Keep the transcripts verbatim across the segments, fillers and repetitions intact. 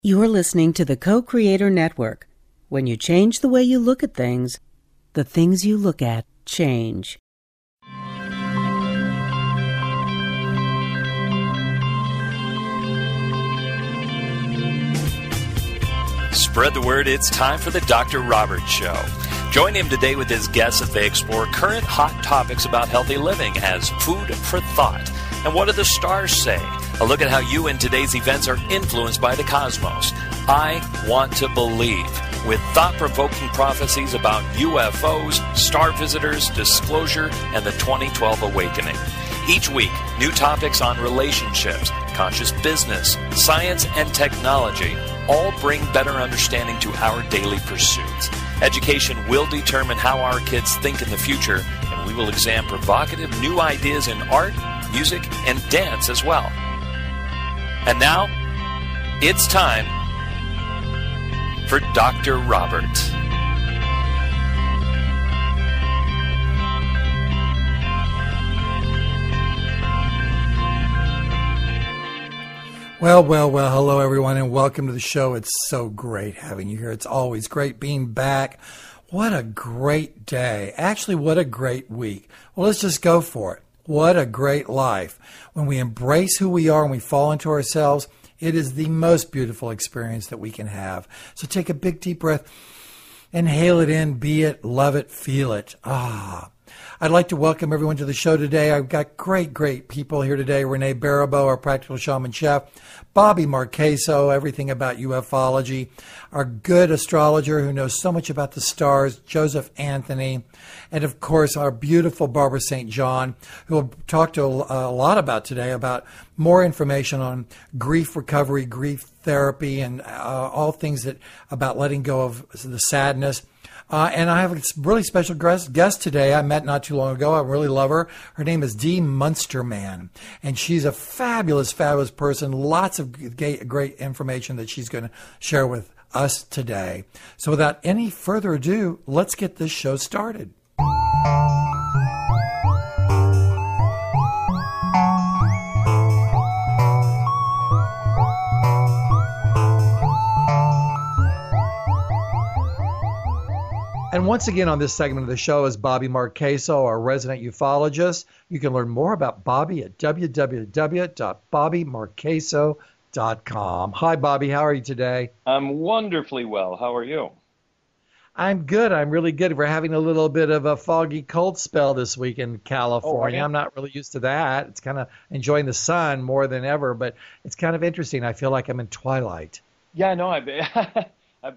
You're listening to the Co-Creator Network. When you change the way you look at things, the things you look at change. Spread the word. It's time for the Doctor Robert Show. Join him today with his guests as they explore current hot topics about healthy living as food for thought. And what do the stars say? A look at how you and today's events are influenced by the cosmos. I Want to Believe, with thought-provoking prophecies about U F Os, star visitors, disclosure, and the twenty twelve awakening. Each week, new topics on relationships, conscious business, science, and technology all bring better understanding to our daily pursuits. Education will determine how our kids think in the future, and we will examine provocative new ideas in art, music, and dance as well. And now, it's time for Doctor Robert. Well, well, well, hello everyone and welcome to the show. It's so great having you here. It's always great being back. What a great day. Actually, what a great week. Well, let's just go for it. What a great life. When we embrace who we are and we fall into ourselves, it is the most beautiful experience that we can have. So take a big, deep breath, inhale it in, be it, love it, feel it. Ah. I'd like to welcome everyone to the show today. I've got great, great people here today. Renee Baribeau, our practical shaman chef, Bobby Marquezo, everything about ufology, our good astrologer who knows so much about the stars, Joseph Anthony, and of course our beautiful Barbara Saint John, who we'll talk to a lot about today, about more information on grief recovery, grief therapy, and uh, all things that about letting go of the sadness. Uh, and I have a really special guest today I met not too long ago. I really love her. Her name is Dee Munsterman, and she's a fabulous, fabulous person. Lots of great information that she's going to share with us today. So without any further ado, let's get this show started. And once again on this segment of the show is Bobby Marquezo, our resident ufologist. You can learn more about Bobby at w w w dot bobby marquezo dot com. Hi, Bobby. How are you today? I'm wonderfully well. How are you? I'm good. I'm really good. We're having a little bit of a foggy cold spell this week in California. Oh, I'm not really used to that. It's kind of enjoying the sun more than ever, but it's kind of interesting. I feel like I'm in twilight. Yeah, no, I've been...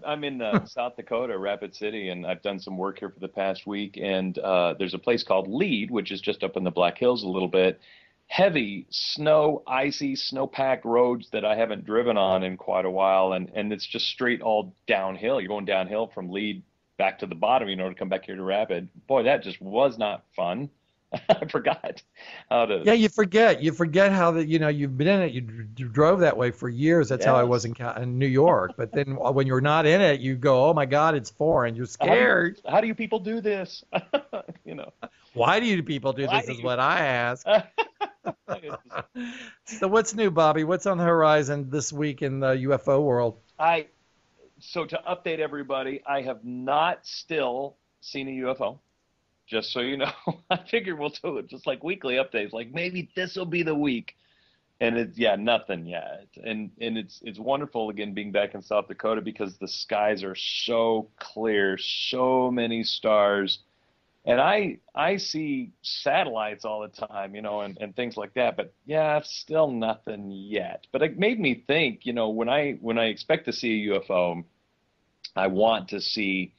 I'm in uh, South Dakota, Rapid City, and I've done some work here for the past week. And uh, there's a place called Lead, which is just up in the Black Hills a little bit. Heavy snow, icy, snow-packed roads that I haven't driven on in quite a while. And, and it's just straight all downhill. You're going downhill from Lead back to the bottom in order to come back here to Rapid. Boy, that just was not fun. I forgot how to. Yeah, you forget. You forget how that, you know, you've been in it. You d drove that way for years. That's yes. how I was in, in New York. But then when you're not in it, you go, oh, my God, it's foreign. You're scared. How, how do you people do this? You know, why do you people do why this do is what I ask. So what's new, Bobby? What's on the horizon this week in the U F O world? I So to update everybody, I have not still seen a U F O. Just so you know, I figure we'll do it just like weekly updates, like maybe this will be the week. And it's, yeah, nothing yet. And and it's it's wonderful, again, being back in South Dakota because the skies are so clear, so many stars. And I I see satellites all the time, you know, and, and things like that. But, yeah, still nothing yet. But it made me think, you know, when I when I expect to see a U F O, I want to see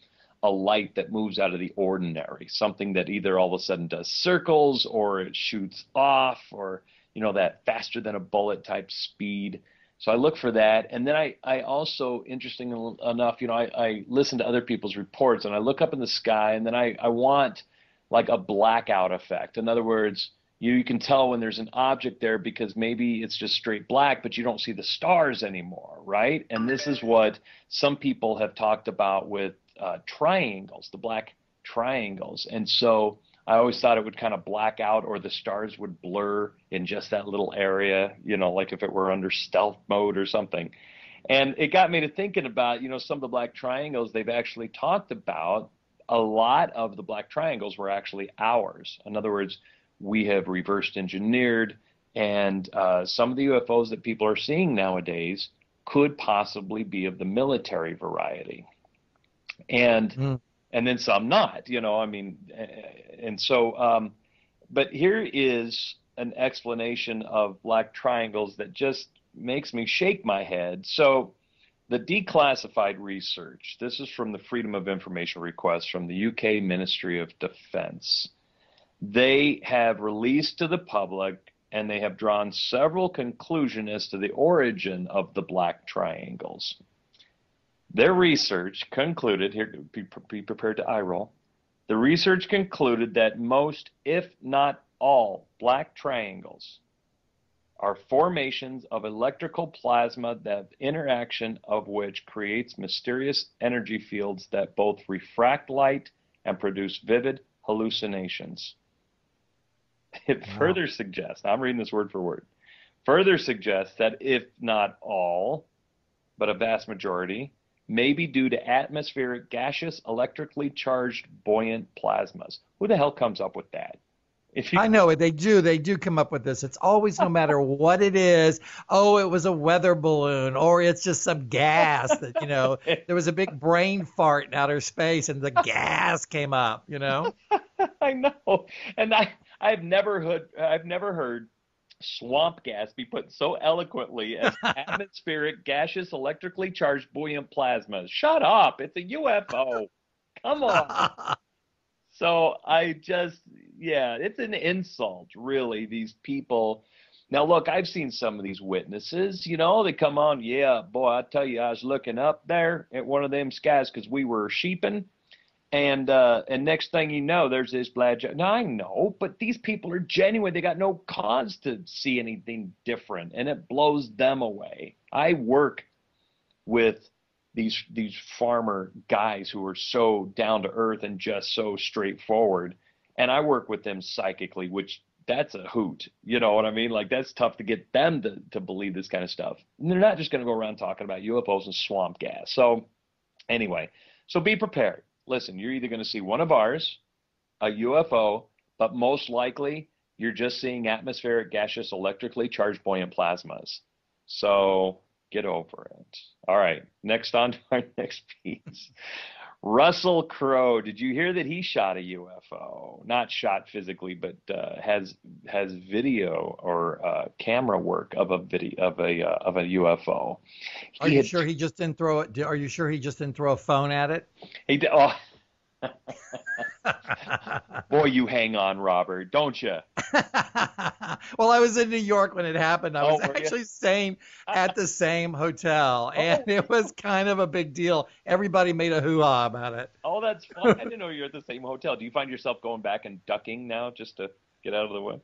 a light that moves out of the ordinary, something that either all of a sudden does circles or it shoots off or, you know, that faster than a bullet type speed. So I look for that. And then I, I also, interesting enough, you know, I, I listen to other people's reports and I look up in the sky and then I, I want like a blackout effect. In other words, you, you can tell when there's an object there because maybe it's just straight black, but you don't see the stars anymore, right? And this is what some people have talked about with Uh, triangles, the black triangles. And so I always thought it would kind of black out or the stars would blur in just that little area, you know, like if it were under stealth mode or something. And it got me to thinking about, you know, some of the black triangles they've actually talked about. A lot of the black triangles were actually ours. In other words, we have reversed engineered, and uh, some of the U F Os that people are seeing nowadays could possibly be of the military variety. And mm. and then some not, you know, I mean, and so, um, but here is an explanation of black triangles that just makes me shake my head. So the declassified research, this is from the Freedom of Information request from the U K Ministry of Defense. They have released to the public, and they have drawn several conclusions as to the origin of the black triangles. Their research concluded, here, be, be prepared to eye roll, the research concluded that most, if not all, black triangles are formations of electrical plasma, that interaction of which creates mysterious energy fields that both refract light and produce vivid hallucinations. It further suggests, I'm reading this word for word, further suggests that if not all, but a vast majority, may be due to atmospheric gaseous, electrically charged, buoyant plasmas. Who the hell comes up with that? If you... I know it. They do. They do come up with this. It's always, no matter what it is, oh, it was a weather balloon, or it's just some gas that, you know, there was a big brain fart in outer space and the gas came up, you know? I know. And I, I've never heard, I've never heard swamp gas be put so eloquently as atmospheric, gaseous, electrically charged, buoyant plasma. Shut up. It's a U F O. Come on. So I just, yeah, it's an insult, really, these people. Now, look, I've seen some of these witnesses, you know, they come on. Yeah, boy, I tell you, I was looking up there at one of them skies because we were sheeping. And uh, and next thing you know, there's this black. Now, I know, but these people are genuine. They got no cause to see anything different, and it blows them away. I work with these these farmer guys who are so down to earth and just so straightforward, and I work with them psychically, which that's a hoot. You know what I mean? Like, that's tough to get them to, to believe this kind of stuff. And they're not just going to go around talking about U F Os and swamp gas. So anyway, so be prepared. Listen, you're either going to see one of ours, a U F O, but most likely you're just seeing atmospheric, gaseous, electrically charged, buoyant plasmas. So get over it. All right, next on to our next piece. Russell Crowe, did you hear that he shot a U F O? Not shot physically, but uh, has has video or uh, camera work of a video of a uh, of a U F O. He are you had, sure he just didn't throw it? Are you sure he just didn't throw a phone at it? He did. Oh. Boy, you hang on, Robert, don't you? Well, I was in New York when it happened. I oh, was actually you? staying at the same hotel, and oh. It was kind of a big deal. Everybody made a hoo-ha about it. Oh, that's fun. I didn't know you were at the same hotel. Do you find yourself going back and ducking now just to get out of the way?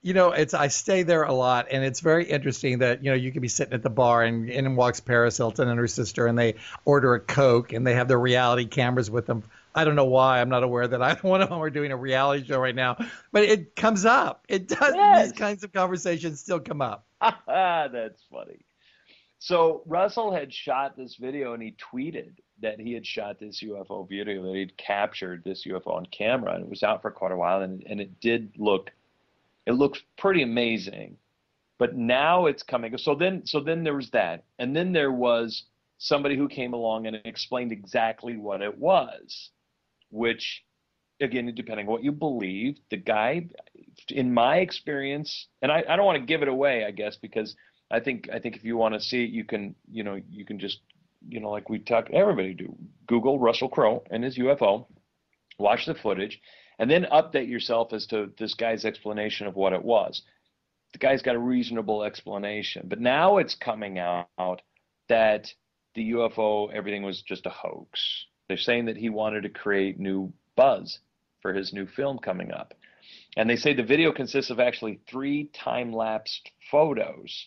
You know, it's I stay there a lot, and it's very interesting that, you know, you could be sitting at the bar, and in walks Paris Hilton and her sister, and they order a Coke, and they have their reality cameras with them. I don't know why. I'm not aware that I one of them are doing a reality show right now, but it comes up. It does. Yes. These kinds of conversations still come up. That's funny. So Russell had shot this video, and he tweeted that he had shot this U F O video, that he'd captured this U F O on camera, and it was out for quite a while, and, and it did look, it looks pretty amazing. But now it's coming. So then, so then there was that, and then there was somebody who came along and explained exactly what it was. Which, again, depending on what you believe, the guy, in my experience, and I, I don't want to give it away, I guess, because I think I think if you want to see it, you can, you know, you can just, you know, like we talk, everybody do, Google Russell Crowe and his U F O, watch the footage, and then update yourself as to this guy's explanation of what it was. The guy's got a reasonable explanation, but now it's coming out that the U F O, everything was just a hoax. They're saying that he wanted to create new buzz for his new film coming up. And they say the video consists of actually three time-lapsed photos.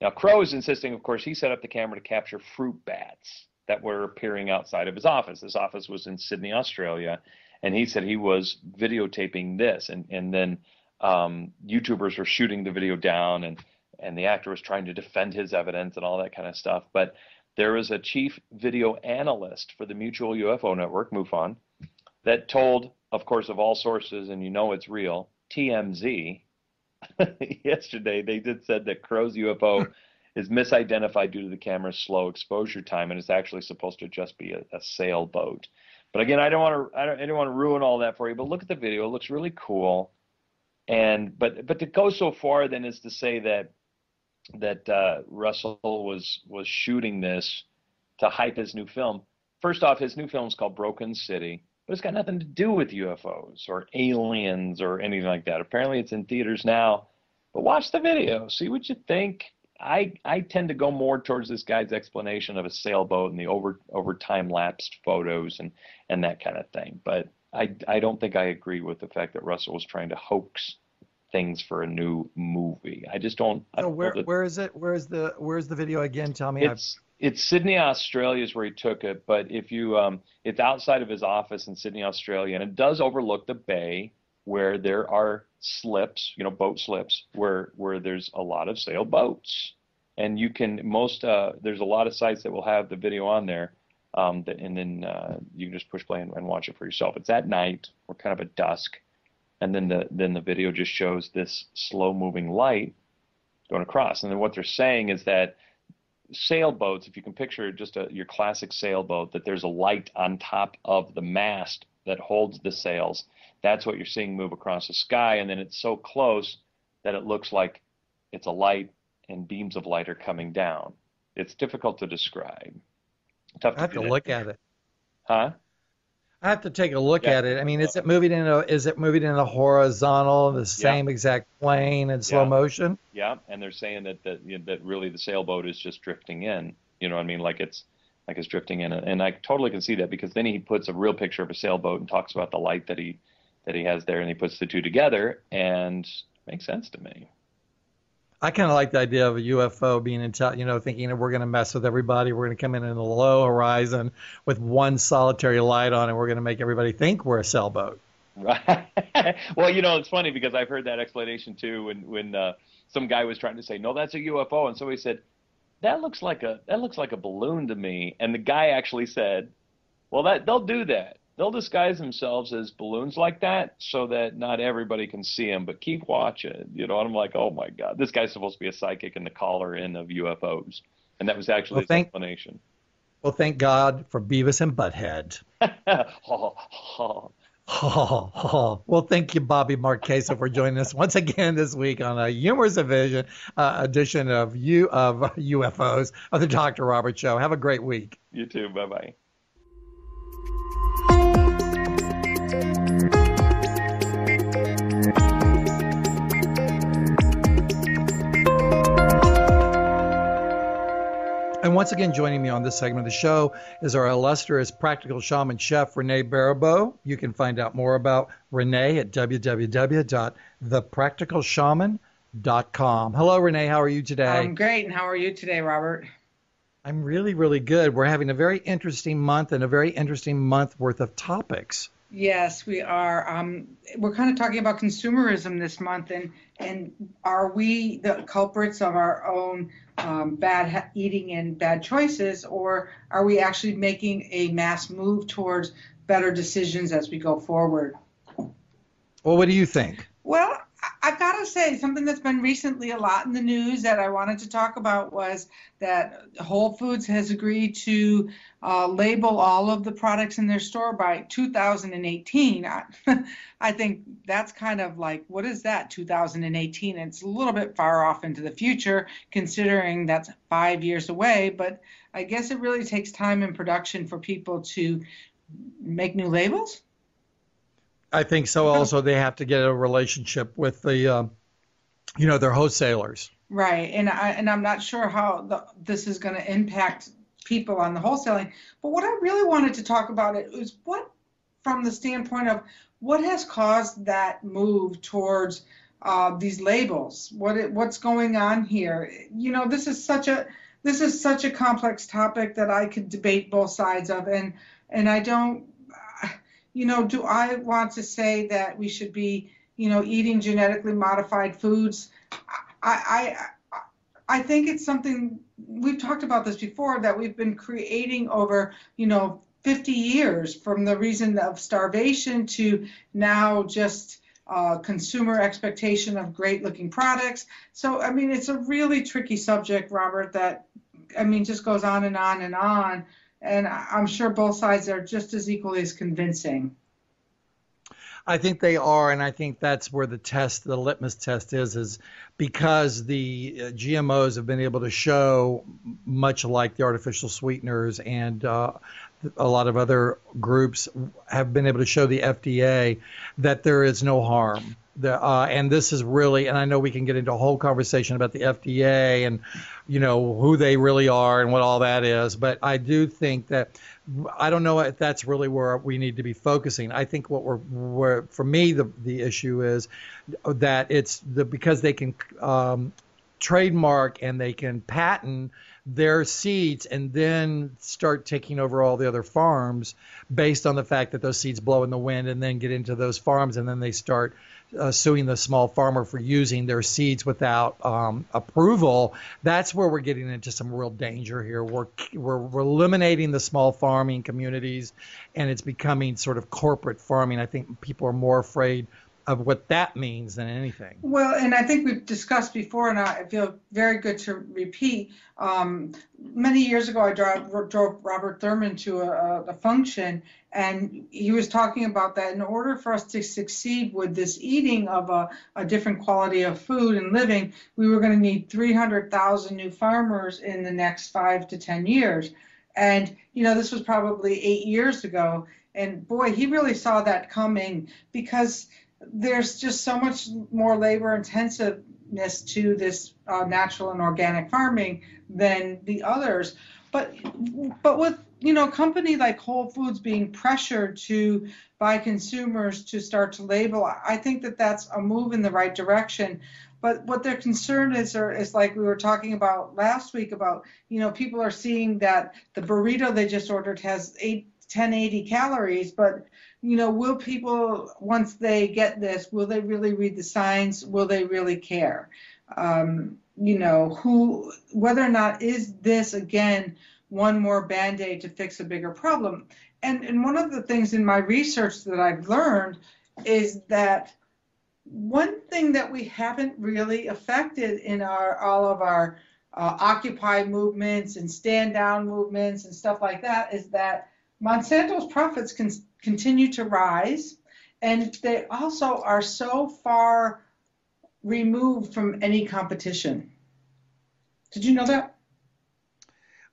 Now, Crowe is insisting, of course, he set up the camera to capture fruit bats that were appearing outside of his office. His office was in Sydney, Australia, and he said he was videotaping this. And, and then um, YouTubers were shooting the video down, and and the actor was trying to defend his evidence and all that kind of stuff. But there was a chief video analyst for the Mutual U F O Network, MUFON, that told, of course, of all sources, and you know it's real, T M Z, yesterday they did said that Crowe's U F O is misidentified due to the camera's slow exposure time, and it's actually supposed to just be a, a sailboat. But again, I don't want to I don't, I don't want to ruin all that for you, but look at the video. It looks really cool. And but but to go so far then is to say that that uh, Russell was was shooting this to hype his new film. First off, his new film is called Broken City, but it's got nothing to do with U F Os or aliens or anything like that. Apparently it's in theaters now, but watch the video, see what you think. I, I tend to go more towards this guy's explanation of a sailboat and the over over time lapsed photos and, and that kind of thing. But I, I don't think I agree with the fact that Russell was trying to hoax things for a new movie. I just don't. So I don't where, where is it? Where is the where is the video again? Tell me. It's I've... it's Sydney, Australia is where he took it. But if you um, it's outside of his office in Sydney, Australia, and it does overlook the bay, where there are slips, you know, boat slips, where where there's a lot of sailboats, and you can most uh, there's a lot of sites that will have the video on there, um, that, and then uh, you can just push play and, and watch it for yourself. It's at night or kind of at dusk, and then the then the video just shows this slow moving light going across, and then what they're saying is that sailboats, if you can picture just a, your classic sailboat, that there's a light on top of the mast that holds the sails. That's what you're seeing move across the sky, and then it's so close that it looks like it's a light and beams of light are coming down. It's difficult to describe. Tough to I have to look at it. Huh? I have to take a look yeah. at it. I mean, is it moving in a is it moving in a horizontal, the same yeah. exact plane in slow yeah. motion? Yeah, and they're saying that that, you know, that really the sailboat is just drifting in. You know what I mean? Like it's like it's drifting in, and I totally can see that, because then he puts a real picture of a sailboat and talks about the light that he. that he has there, and he puts the two together, and it makes sense to me. I kind of like the idea of a U F O being in, you know, thinking that we're going to mess with everybody. We're going to come in in a low horizon with one solitary light on, and we're going to make everybody think we're a sailboat. Right. Well, you know, it's funny because I've heard that explanation too. When when uh, some guy was trying to say, no, that's a U F O, and somebody said, that looks like a that looks like a balloon to me, and the guy actually said, well, that they'll do that. They'll disguise themselves as balloons like that so that not everybody can see them, but keep watching. You know, and I'm like, oh, my God. This guy's supposed to be a psychic and the caller in of U F Os. And that was actually well, his thank, explanation. Well, thank God for Beavis and Butthead. oh, oh. Oh, oh. Well, thank you, Bobby Marquezo, for joining us once again this week on a humorous edition, uh, edition of, U, of U F Os of the Doctor Robert Show. Have a great week. You too. Bye-bye. And once again, joining me on this segment of the show is our illustrious practical shaman chef, Renee Baribeau. You can find out more about Renee at w w w dot the practical shaman dot com. Hello, Renee. How are you today? I'm great. And how are you today, Robert? I'm really, really good. We're having a very interesting month and a very interesting month worth of topics. Yes, we are. Um, we're kind of talking about consumerism this month, and and are we the culprits of our own um, bad ha eating and bad choices, or are we actually making a mass move towards better decisions as we go forward? Well, what do you think? Well, I've got to say something that's been recently a lot in the news that I wanted to talk about was that Whole Foods has agreed to uh, label all of the products in their store by two thousand eighteen. I, I think that's kind of like, what is that, two thousand eighteen? It's a little bit far off into the future, considering that's five years away. But I guess it really takes time in production for people to make new labels. I think so. Also, they have to get a relationship with the, um, you know, their wholesalers. Right, and I and I'm not sure how the, this is going to impact people on the wholesaling. But what I really wanted to talk about it is what, from the standpoint of what has caused that move towards uh, these labels. What it, what's going on here? You know, this is such a this is such a complex topic that I could debate both sides of, and and I don't. You know, do I want to say that we should be, you know, eating genetically modified foods? I, I, I think it's something, we've talked about this before, that we've been creating over, you know, fifty years, from the reason of starvation to now just uh, consumer expectation of great looking products. So, I mean, it's a really tricky subject, Robert, that, I mean, just goes on and on and on. And I'm sure both sides are just as equally as convincing. I think they are, and I think that's where the test, the litmus test is, is because the G M Os have been able to show, much like the artificial sweeteners and uh, a lot of other groups have been able to show the F D A that there is no harm. The, uh, and this is really, and I know we can get into a whole conversation about the F D A and, you know, who they really are and what all that is. But I do think that, I don't know if that's really where we need to be focusing. I think what we're, we're for me, the, the issue is that it's the, because they can um, trademark and they can patent their seeds and then start taking over all the other farms based on the fact that those seeds blow in the wind and then get into those farms, and then they start uh, suing the small farmer for using their seeds without um, approval. That's where we're getting into some real danger here. We're, we're, we're eliminating the small farming communities, and it's becoming sort of corporate farming. I think people are more afraid of what that means than anything. Well, and I think we've discussed before, and I feel very good to repeat. Um, many years ago, I drove, drove Robert Thurman to a, a function, and he was talking about that in order for us to succeed with this eating of a, a different quality of food and living, we were going to need three hundred thousand new farmers in the next five to ten years. And, you know, this was probably eight years ago. And boy, he really saw that coming, because there's just so much more labor intensiveness to this uh, natural and organic farming than the others. But but with, you know, a company like Whole Foods being pressured to by consumers to start to label, I think that that's a move in the right direction. But what their concern is, or is like we were talking about last week about, you know, people are seeing that the burrito they just ordered has eight ten eighty calories, but, you know, will people, once they get this, will they really read the signs? Will they really care? Um, you know, who, whether or not, is this, again, one more Band-Aid to fix a bigger problem? And, and one of the things in my research that I've learned is that one thing that we haven't really affected in our all of our uh, Occupy movements and stand-down movements and stuff like that is that Monsanto's profits can continue to rise, and they also are so far removed from any competition. Did you know that?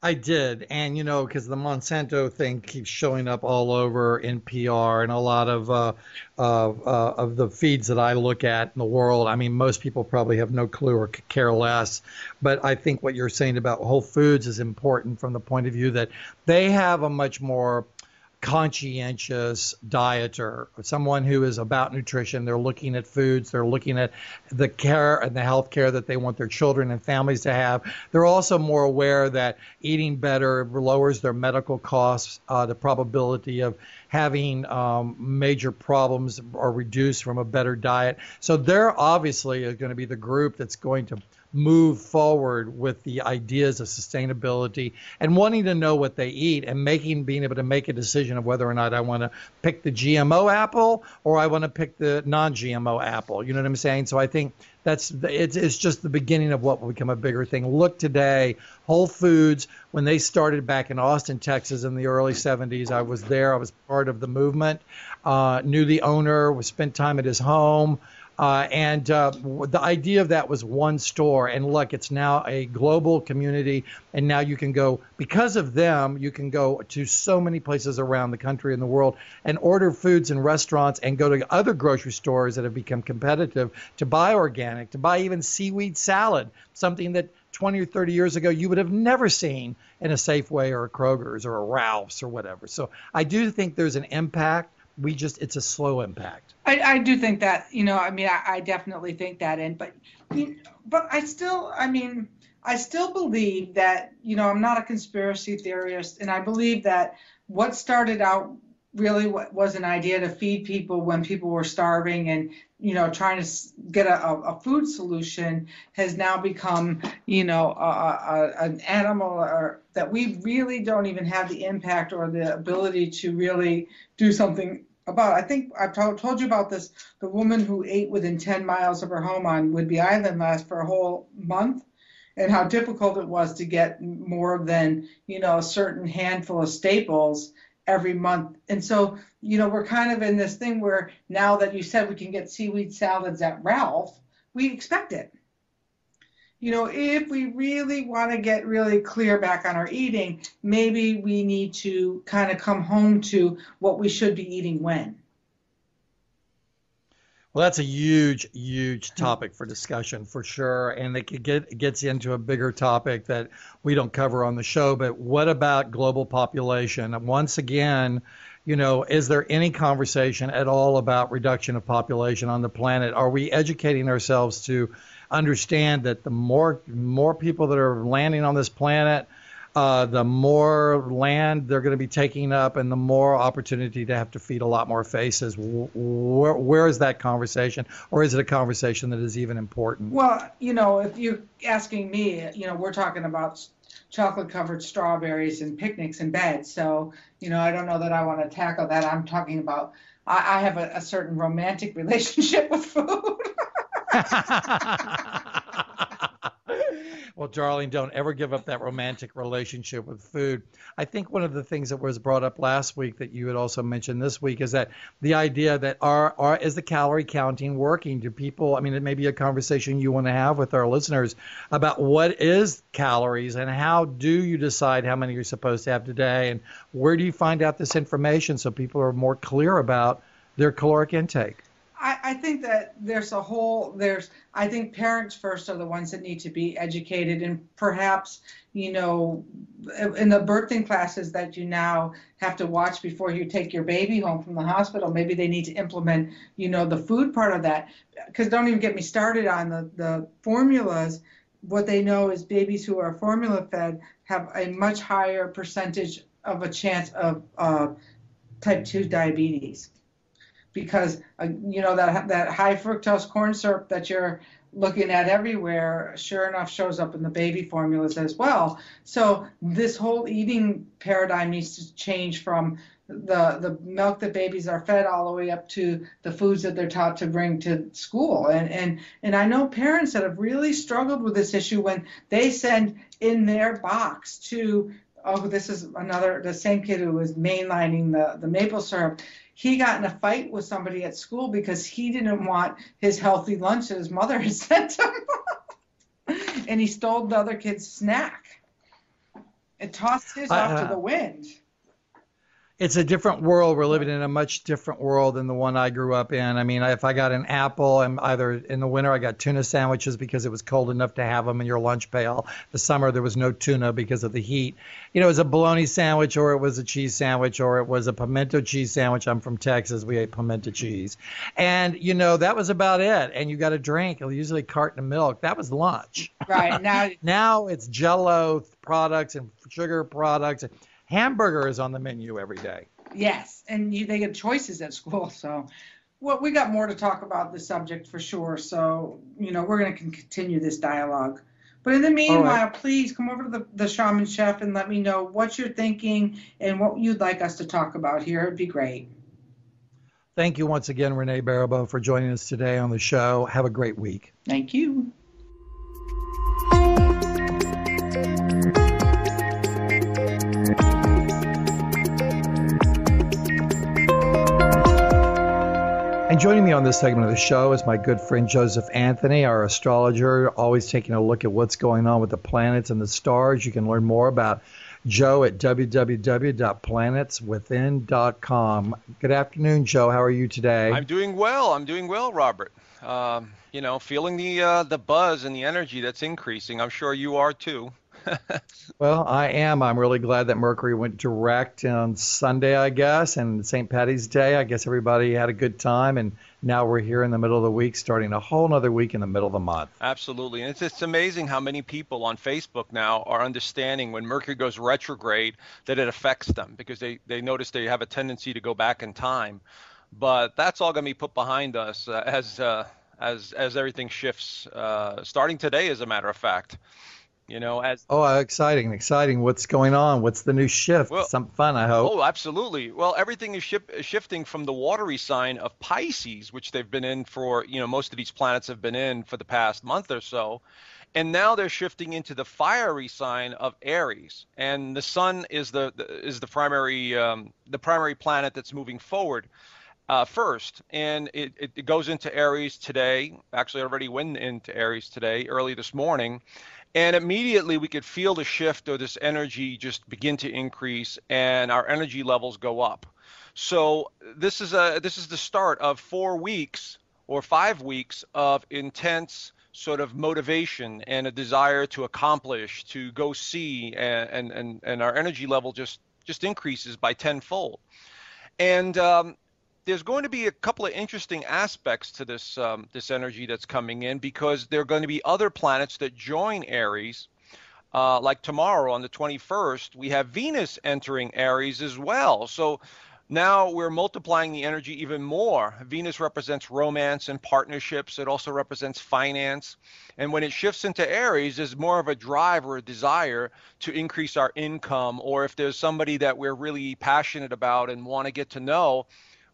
I did, and, you know, because the Monsanto thing keeps showing up all over N P R and a lot of uh, uh, uh, of the feeds that I look at in the world. I mean, most people probably have no clue or could care less, but I think what you're saying about Whole Foods is important from the point of view that they have a much more conscientious dieter, someone who is about nutrition. They're looking at foods. They're looking at the care and the health care that they want their children and families to have. They're also more aware that eating better lowers their medical costs, uh, the probability of having um, major problems are reduced from a better diet. So they're obviously going to be the group that's going to move forward with the ideas of sustainability and wanting to know what they eat and making, being able to make a decision of whether or not I want to pick the G M O apple or I want to pick the non-G M O apple. You know what I'm saying? So I think that's, it's, it's just the beginning of what will become a bigger thing. Look today, Whole Foods, when they started back in Austin, Texas in the early seventies, I was there. I was part of the movement, uh, knew the owner, was spent time at his home. Uh, and uh, the idea of that was one store. And look, it's now a global community. And now you can go, because of them, you can go to so many places around the country and the world and order foods in restaurants and go to other grocery stores that have become competitive to buy organic, to buy even seaweed salad, something that twenty or thirty years ago you would have never seen in a Safeway or a Kroger's or a Ralph's or whatever. So I do think there's an impact. We just, it's a slow impact. I, I do think that, you know, I mean, I, I definitely think that in, but, but I still, I mean, I still believe that, you know, I'm not a conspiracy theorist, and I believe that what started out really was an idea to feed people when people were starving, and, you know, trying to get a, a food solution has now become, you know, a, a, an animal or, that we really don't even have the impact or the ability to really do something about. I think I told, told you about this, the woman who ate within ten miles of her home on Whidbey Island last for a whole month, and how difficult it was to get more than, you know, a certain handful of staples every month. And so, you know, we're kind of in this thing where now that you said we can get seaweed salads at Ralph, we expect it. You know, if we really want to get really clear back on our eating, maybe we need to kind of come home to what we should be eating when. Well, that's a huge, huge topic for discussion for sure, and it get, it gets into a bigger topic that we don't cover on the show, but what about global population? Once again, you know, is there any conversation at all about reduction of population on the planet? Are we educating ourselves to understand that the more, more people that are landing on this planet, Uh, the more land they're going to be taking up and the more opportunity to have to feed a lot more faces? Where, where is that conversation? Or is it a conversation that is even important? Well, you know, if you're asking me, you know, we're talking about chocolate-covered strawberries and picnics in bed. So, you know, I don't know that I want to tackle that. I'm talking about, I, I have a, a certain romantic relationship with food. Well, darling, don't ever give up that romantic relationship with food. I think one of the things that was brought up last week that you had also mentioned this week is that the idea that are, are is the calorie counting working? Do people, I mean, it may be a conversation you want to have with our listeners about what is calories and how do you decide how many you're supposed to have today, and where do you find out this information so people are more clear about their caloric intake? I think that there's a whole, there's, I think parents first are the ones that need to be educated, and perhaps, you know, in the birthing classes that you now have to watch before you take your baby home from the hospital, maybe they need to implement, you know, the food part of that, because don't even get me started on the, the formulas. What they know is babies who are formula fed have a much higher percentage of a chance of uh, type two diabetes. Because, uh, you know, that that high fructose corn syrup that you're looking at everywhere, sure enough, shows up in the baby formulas as well. So this whole eating paradigm needs to change from the, the milk that babies are fed all the way up to the foods that they're taught to bring to school. And, and, and I know parents that have really struggled with this issue when they send in their box to, oh, this is another, the same kid who was mainlining the, the maple syrup. He got in a fight with somebody at school because he didn't want his healthy lunch that his mother had sent him. And he stole the other kid's snack. It tossed his uh, off to the wind. It's a different world. We're living in a much different world than the one I grew up in. I mean, if I got an apple, I'm either in the winter I got tuna sandwiches because it was cold enough to have them in your lunch pail. The summer there was no tuna because of the heat. You know, it was a bologna sandwich, or it was a cheese sandwich, or it was a pimento cheese sandwich. I'm from Texas. We ate pimento cheese. And, you know, that was about it. And you got a drink, usually a carton of milk. That was lunch. Right. Now, now it's Jell-O products and sugar products. Hamburger is on the menu every day. Yes, and you, they get choices at school. So, well, we got more to talk about this subject for sure. So, you know, we're going to continue this dialogue. But in the meanwhile, right, please come over to the, the Shaman Chef and let me know what you're thinking and what you'd like us to talk about here. It'd be great. Thank you once again, Renee Baribeau, for joining us today on the show. Have a great week. Thank you. And joining me on this segment of the show is my good friend Joseph Anthony, our astrologer, always taking a look at what's going on with the planets and the stars. You can learn more about Joe at w w w dot planets within dot com. Good afternoon, Joe. How are you today? I'm doing well. I'm doing well, Robert. Um, you know, feeling the uh, the buzz and the energy that's increasing. I'm sure you are too. Well, I am. I'm really glad that Mercury went direct on Sunday, I guess, and Saint Patty's Day. I guess everybody had a good time, and now we're here in the middle of the week, starting a whole other week in the middle of the month. Absolutely. And it's, it's amazing how many people on Facebook now are understanding when Mercury goes retrograde that it affects them, because they, they notice they have a tendency to go back in time. But that's all going to be put behind us uh, as uh, as as everything shifts, uh, starting today, as a matter of fact. You know, as oh, uh, exciting, exciting! What's going on? What's the new shift? Well, some fun, I hope. Oh, absolutely! Well, everything is ship, shifting from the watery sign of Pisces, which they've been in for, you know, most of these planets have been in for the past month or so, and now they're shifting into the fiery sign of Aries, and the Sun is the, the is the primary um, the primary planet that's moving forward. Uh, first, and it, it, it goes into Aries today, actually already went into Aries today, early this morning, and immediately we could feel the shift or this energy just begin to increase and our energy levels go up. So this is a this is the start of four weeks or five weeks of intense sort of motivation and a desire to accomplish, to go see, and, and, and, and our energy level just, just increases by tenfold. And um, there's going to be a couple of interesting aspects to this um, this energy that's coming in, because there are going to be other planets that join Aries. Uh, like tomorrow on the twenty-first, we have Venus entering Aries as well. So now we're multiplying the energy even more. Venus represents romance and partnerships. It also represents finance. And when it shifts into Aries, there's more of a drive or a desire to increase our income, or if there's somebody that we're really passionate about and want to get to know,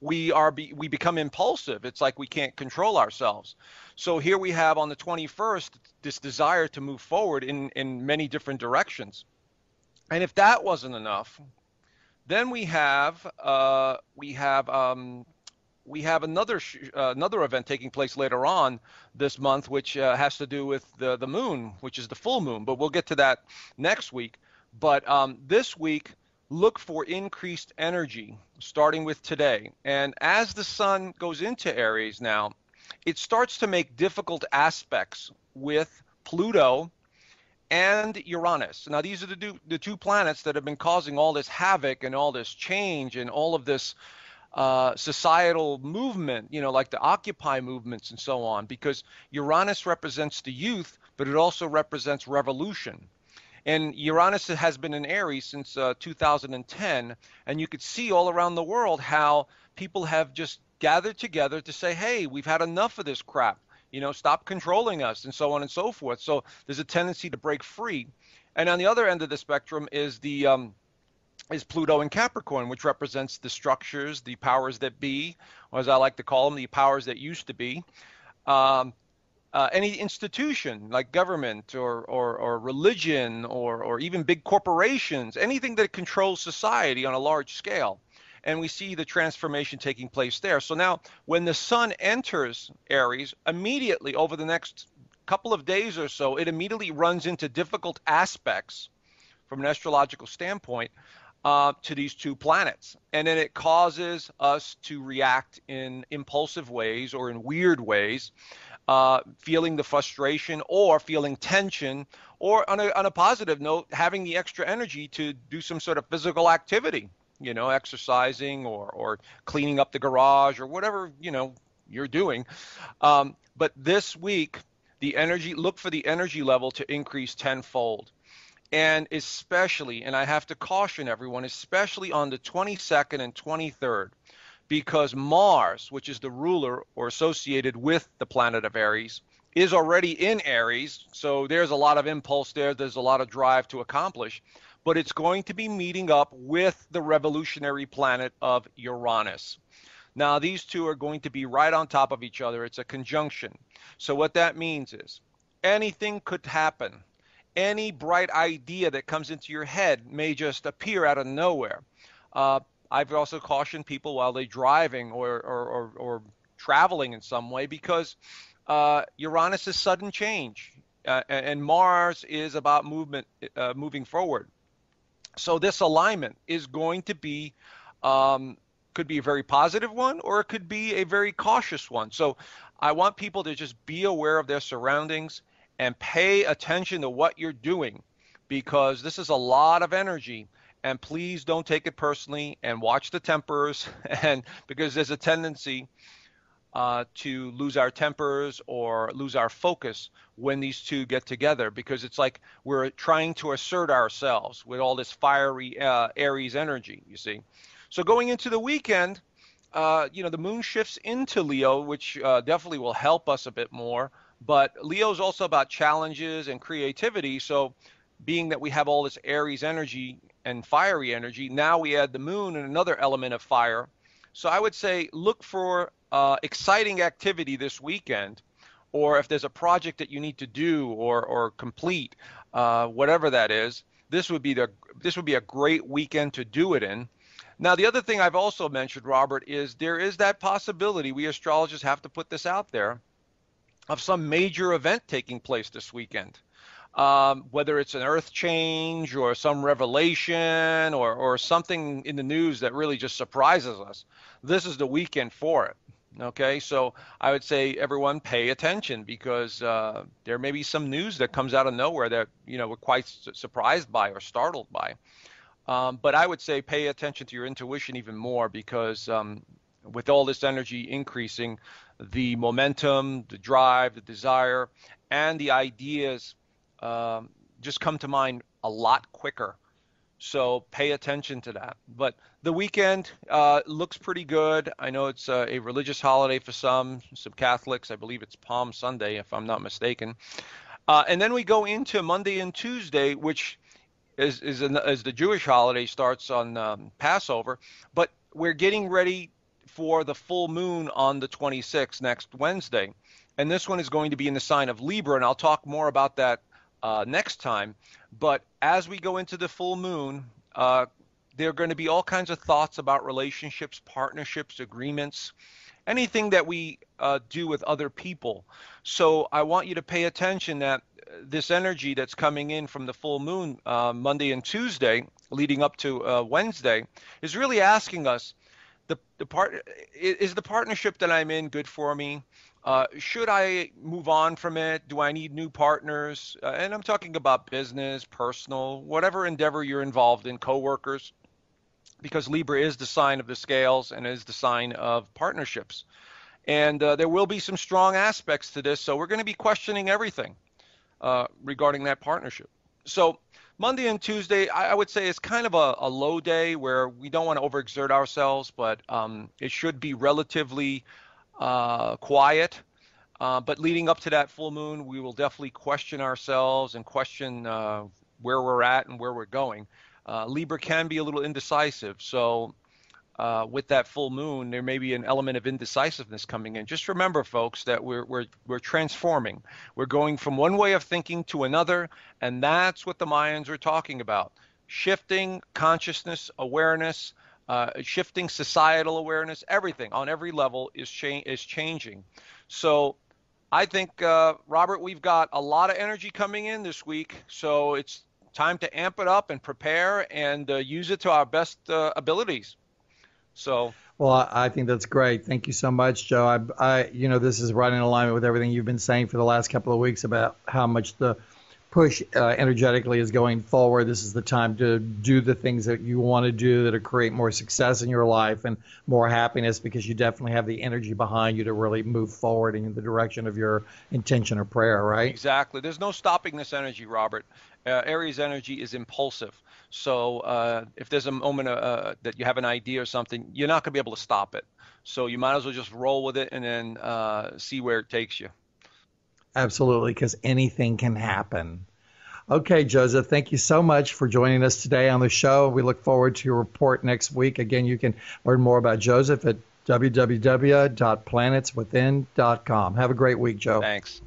we are be, we become impulsive. It's like we can't control ourselves. So here we have on the twenty-first this desire to move forward in, in many different directions. And if that wasn't enough, then we have uh, we have um, we have another sh uh, another event taking place later on this month, which uh, has to do with the the moon, which is the full moon. But we'll get to that next week. But um, this week, look for increased energy starting with today. And as the Sun goes into Aries now, it starts to make difficult aspects with Pluto and Uranus. Now, these are the two, the two planets that have been causing all this havoc and all this change and all of this uh, societal movement, you know, like the Occupy movements and so on, because Uranus represents the youth, but it also represents revolution. And Uranus has been in Aries since uh, two thousand ten, and you could see all around the world how people have just gathered together to say, hey, we've had enough of this crap, you know, stop controlling us, and so on and so forth. So there's a tendency to break free. And on the other end of the spectrum is the um, is Pluto in Capricorn, which represents the structures, the powers that be, or as I like to call them, the powers that used to be. Um, Uh, any institution like government or, or, or religion or, or even big corporations, anything that controls society on a large scale. And we see the transformation taking place there. So now when the Sun enters Aries, immediately over the next couple of days or so, it immediately runs into difficult aspects from an astrological standpoint uh, to these two planets. And then it causes us to react in impulsive ways or in weird ways. Uh, feeling the frustration or feeling tension, or on a, on a positive note, having the extra energy to do some sort of physical activity, you know, exercising or, or cleaning up the garage or whatever, you know, you're doing. Um, but this week, the energy, look for the energy level to increase tenfold. And especially, and I have to caution everyone, especially on the twenty-second and twenty-third. Because Mars, which is the ruler or associated with the planet of Aries, is already in Aries. So there's a lot of impulse there. There's a lot of drive to accomplish. But it's going to be meeting up with the revolutionary planet of Uranus. Now, these two are going to be right on top of each other. It's a conjunction. So what that means is anything could happen. Any bright idea that comes into your head may just appear out of nowhere. Uh, I've also cautioned people while they're driving or, or, or, or traveling in some way, because uh, Uranus is sudden change, uh, and Mars is about movement, uh, moving forward. So this alignment is going to be, um, could be a very positive one, or it could be a very cautious one. So I want people to just be aware of their surroundings and pay attention to what you're doing, because this is a lot of energy. And please don't take it personally, and watch the tempers, and because there's a tendency uh, to lose our tempers or lose our focus when these two get together, because it's like we're trying to assert ourselves with all this fiery uh, Aries energy, you see. So going into the weekend, uh, you know, the moon shifts into Leo, which uh, definitely will help us a bit more. But Leo's also about challenges and creativity. So being that we have all this Aries energy and fiery energy, now we add the moon and another element of fire. So I would say look for uh, exciting activity this weekend, or if there's a project that you need to do or or complete, uh, whatever that is, this would be the this would be a great weekend to do it in. Now, the other thing I've also mentioned, Robert, is there is that possibility, we astrologers have to put this out there, of some major event taking place this weekend. Um, whether it's an earth change or some revelation or, or something in the news that really just surprises us, this is the weekend for it. Okay, so I would say everyone pay attention, because uh, there may be some news that comes out of nowhere that, you know, we're quite su- surprised by or startled by. Um, but I would say pay attention to your intuition even more, because um, with all this energy increasing, the momentum, the drive, the desire, and the ideas Um, just come to mind a lot quicker. So pay attention to that. But the weekend uh, looks pretty good. I know it's uh, a religious holiday for some, some Catholics. I believe it's Palm Sunday, if I'm not mistaken. Uh, and then we go into Monday and Tuesday, which is, is an, as the Jewish holiday starts on um, Passover. But we're getting ready for the full moon on the twenty-sixth next Wednesday. And this one is going to be in the sign of Libra, and I'll talk more about that Uh, next time. But as we go into the full moon, uh, there are going to be all kinds of thoughts about relationships, partnerships, agreements, anything that we uh, do with other people. So I want you to pay attention that this energy that's coming in from the full moon uh, Monday and Tuesday leading up to uh, Wednesday is really asking us, the, the part, is the partnership that I'm in good for me? Uh, should I move on from it? Do I need new partners? Uh, and I'm talking about business, personal, whatever endeavor you're involved in, coworkers, because Libra is the sign of the scales and is the sign of partnerships. And uh, there will be some strong aspects to this, so we're going to be questioning everything uh, regarding that partnership. So Monday and Tuesday, I, I would say, is kind of a, a low day where we don't want to overexert ourselves, but um, it should be relatively Uh, quiet, uh, but leading up to that full moon, we will definitely question ourselves and question uh, where we're at and where we're going. Uh, Libra can be a little indecisive, so uh, with that full moon, there may be an element of indecisiveness coming in. Just remember, folks, that we're we're we're transforming. We're going from one way of thinking to another, and that's what the Mayans are talking about: shifting consciousness, awareness. Uh, shifting societal awareness, everything on every level is, cha- is changing. So I think, uh, Robert, we've got a lot of energy coming in this week. So it's time to amp it up and prepare and uh, use it to our best uh, abilities. So, well, I think that's great. Thank you so much, Joe. I, I, you know, this is right in alignment with everything you've been saying for the last couple of weeks about how much the push uh, energetically is going forward. This is the time to do the things that you want to do that'll create more success in your life and more happiness, because you definitely have the energy behind you to really move forward in the direction of your intention or prayer, right? Exactly. There's no stopping this energy, Robert. Uh, Aries energy is impulsive. So uh, if there's a moment uh, that you have an idea or something, you're not going to be able to stop it. So you might as well just roll with it and then uh, see where it takes you. Absolutely, because anything can happen. Okay, Joseph, thank you so much for joining us today on the show. We look forward to your report next week. Again, you can learn more about Joseph at w w w dot planets within dot com. Have a great week, Joe. Thanks.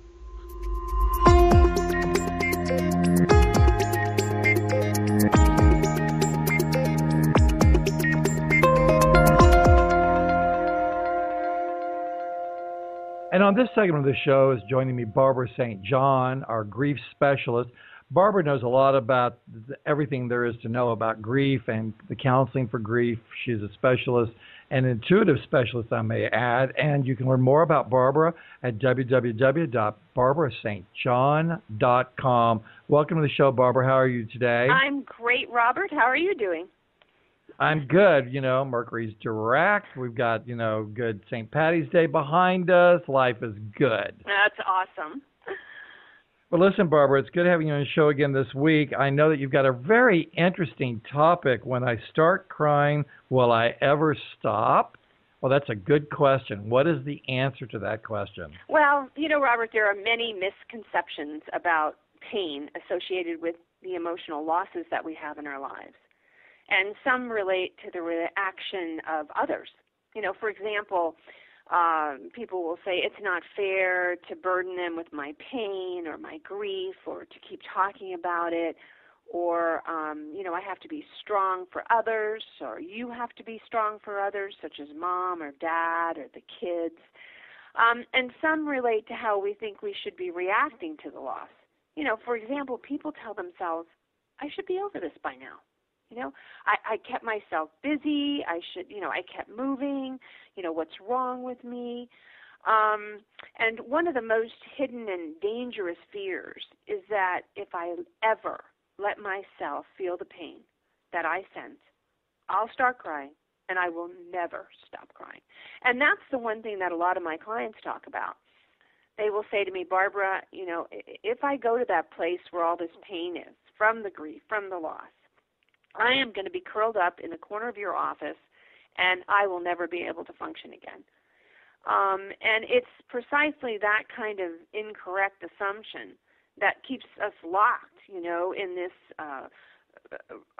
And on this segment of the show is joining me Barbara Saint John, our grief specialist. Barbara knows a lot about everything there is to know about grief and the counseling for grief. She's a specialist, an intuitive specialist, I may add. And you can learn more about Barbara at w w w dot barbara st john dot com. Welcome to the show, Barbara. How are you today? I'm great, Robert. How are you doing? I'm good. You know, Mercury's direct. We've got, you know, good Saint Patty's Day behind us. Life is good. That's awesome. Well, listen, Barbara, it's good having you on the show again this week. I know that you've got a very interesting topic. When I start crying, will I ever stop? Well, that's a good question. What is the answer to that question? Well, you know, Robert, there are many misconceptions about pain associated with the emotional losses that we have in our lives. And some relate to the reaction of others. You know, for example, um, people will say it's not fair to burden them with my pain or my grief or to keep talking about it, or, um, you know, I have to be strong for others, or you have to be strong for others, such as mom or dad or the kids. Um, and some relate to how we think we should be reacting to the loss. You know, for example, people tell themselves, I should be over this by now. You know, I, I kept myself busy. I should, you know, I kept moving. You know, what's wrong with me? Um, and one of the most hidden and dangerous fears is that if I ever let myself feel the pain that I sense, I'll start crying and I will never stop crying. And that's the one thing that a lot of my clients talk about. They will say to me, Barbara, you know, if I go to that place where all this pain is, from the grief, from the loss, I am going to be curled up in the corner of your office, and I will never be able to function again. Um, and it's precisely that kind of incorrect assumption that keeps us locked, you know, in this uh,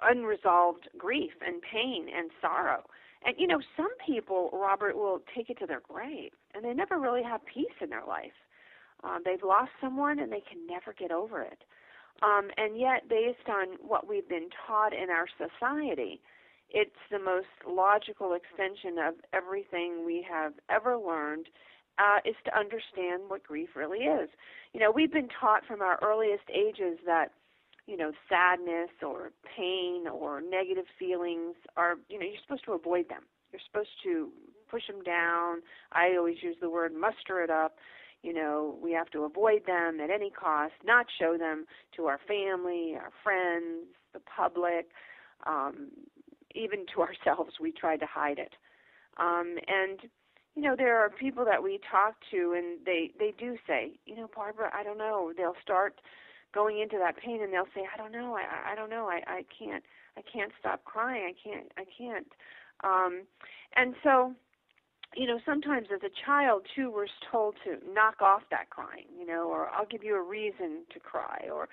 unresolved grief and pain and sorrow. And, you know, some people, Robert, will take it to their grave, and they never really have peace in their life. Uh, they've lost someone, and they can never get over it. Um, and yet, based on what we've been taught in our society, it's the most logical extension of everything we have ever learned uh, is to understand what grief really is. You know, we've been taught from our earliest ages that, you know, sadness or pain or negative feelings are, you know, you're supposed to avoid them. You're supposed to push them down. I always use the word muster it up. You know, we have to avoid them at any cost, not show them to our family, our friends, the public, um, even to ourselves. We try to hide it. Um, and, you know, there are people that we talk to, and they, they do say, you know, Barbara, I don't know. They'll start going into that pain, and they'll say, I don't know. I, I don't know. I, I can't. I can't stop crying. I can't. I can't. Um, and so, you know, sometimes as a child, too, we're told to knock off that crying, you know, or I'll give you a reason to cry. Or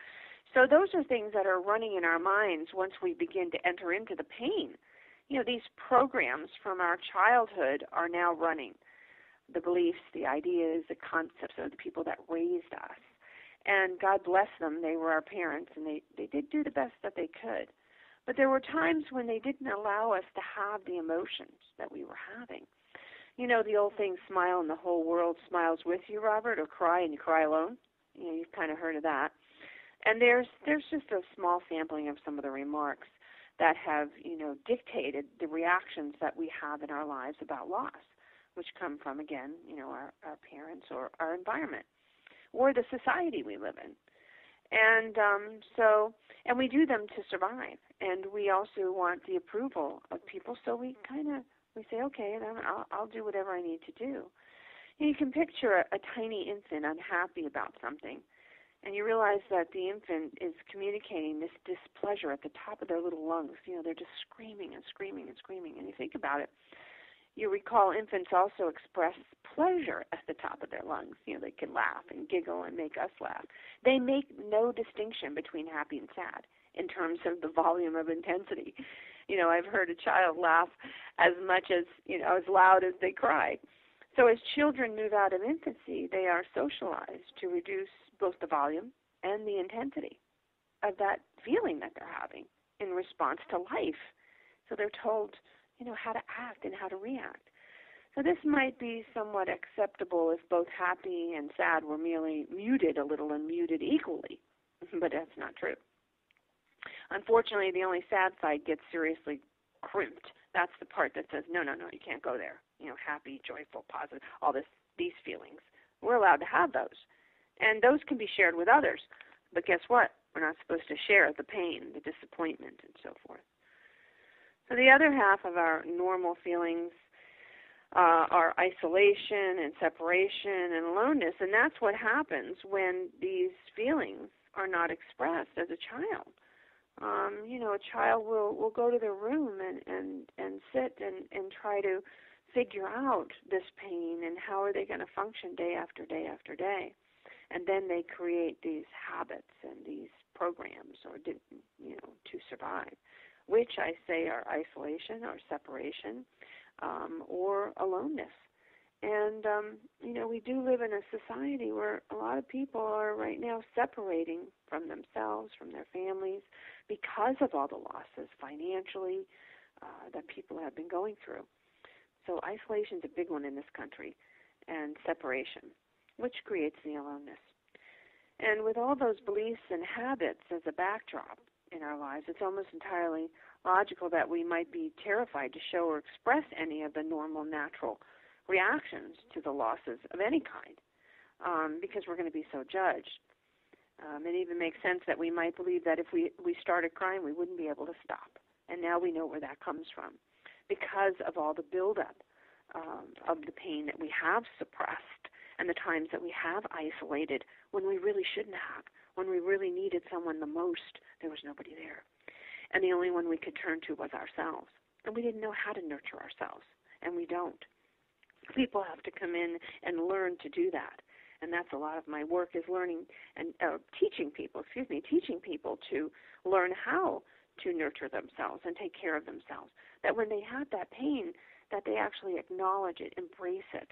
so those are things that are running in our minds once we begin to enter into the pain. You know, these programs from our childhood are now running, the beliefs, the ideas, the concepts of the people that raised us. And God bless them, they were our parents, and they, they did do the best that they could. But there were times when they didn't allow us to have the emotions that we were having. You know, the old thing, smile and the whole world smiles with you, Robert, or cry and you cry alone. You know, you've kind of heard of that. And there's there's just a small sampling of some of the remarks that have, you know, dictated the reactions that we have in our lives about loss, which come from, again, you know, our, our parents or our environment or the society we live in. And um, so, and we do them to survive. And we also want the approval of people, so we kind of, we say, okay, then I'll, I'll do whatever I need to do. And you can picture a, a tiny infant unhappy about something, and you realize that the infant is communicating this displeasure at the top of their little lungs. You know, they're just screaming and screaming and screaming. And you think about it, you recall infants also express pleasure at the top of their lungs. You know, they can laugh and giggle and make us laugh. They make no distinction between happy and sad in terms of the volume of intensity. You know, I've heard a child laugh as much as, you know, as loud as they cry. So as children move out of infancy, they are socialized to reduce both the volume and the intensity of that feeling that they're having in response to life. So they're told, you know, how to act and how to react. So this might be somewhat acceptable if both happy and sad were merely muted a little and muted equally. but that's not true. Unfortunately, the only sad side gets seriously crimped. That's the part that says, no, no, no, you can't go there. You know, happy, joyful, positive, all this, these feelings. We're allowed to have those. And those can be shared with others. But guess what? We're not supposed to share the pain, the disappointment, and so forth. So the other half of our normal feelings uh, are isolation and separation and aloneness. And that's what happens when these feelings are not expressed as a child. Um, you know, a child will, will go to their room and, and, and sit and, and try to figure out this pain and how are they going to function day after day after day. And then they create these habits and these programs or, you know, to survive, which I say are isolation or separation um, or aloneness. And, um, you know, we do live in a society where a lot of people are right now separating from themselves, from their families, because of all the losses financially uh, that people have been going through. So isolation is a big one in this country, and separation, which creates the aloneness. And with all those beliefs and habits as a backdrop in our lives, it's almost entirely logical that we might be terrified to show or express any of the normal, natural reactions to the losses of any kind, um, because we're going to be so judged. Um, it even makes sense that we might believe that if we, we started crying, we wouldn't be able to stop. And now we know where that comes from, because of all the buildup um, of the pain that we have suppressed and the times that we have isolated when we really shouldn't have, when we really needed someone the most, there was nobody there. And the only one we could turn to was ourselves. And we didn't know how to nurture ourselves, and we don't. People have to come in and learn to do that. And that's a lot of my work, is learning and uh, teaching people, excuse me, teaching people to learn how to nurture themselves and take care of themselves, that when they have that pain, that they actually acknowledge it, embrace it,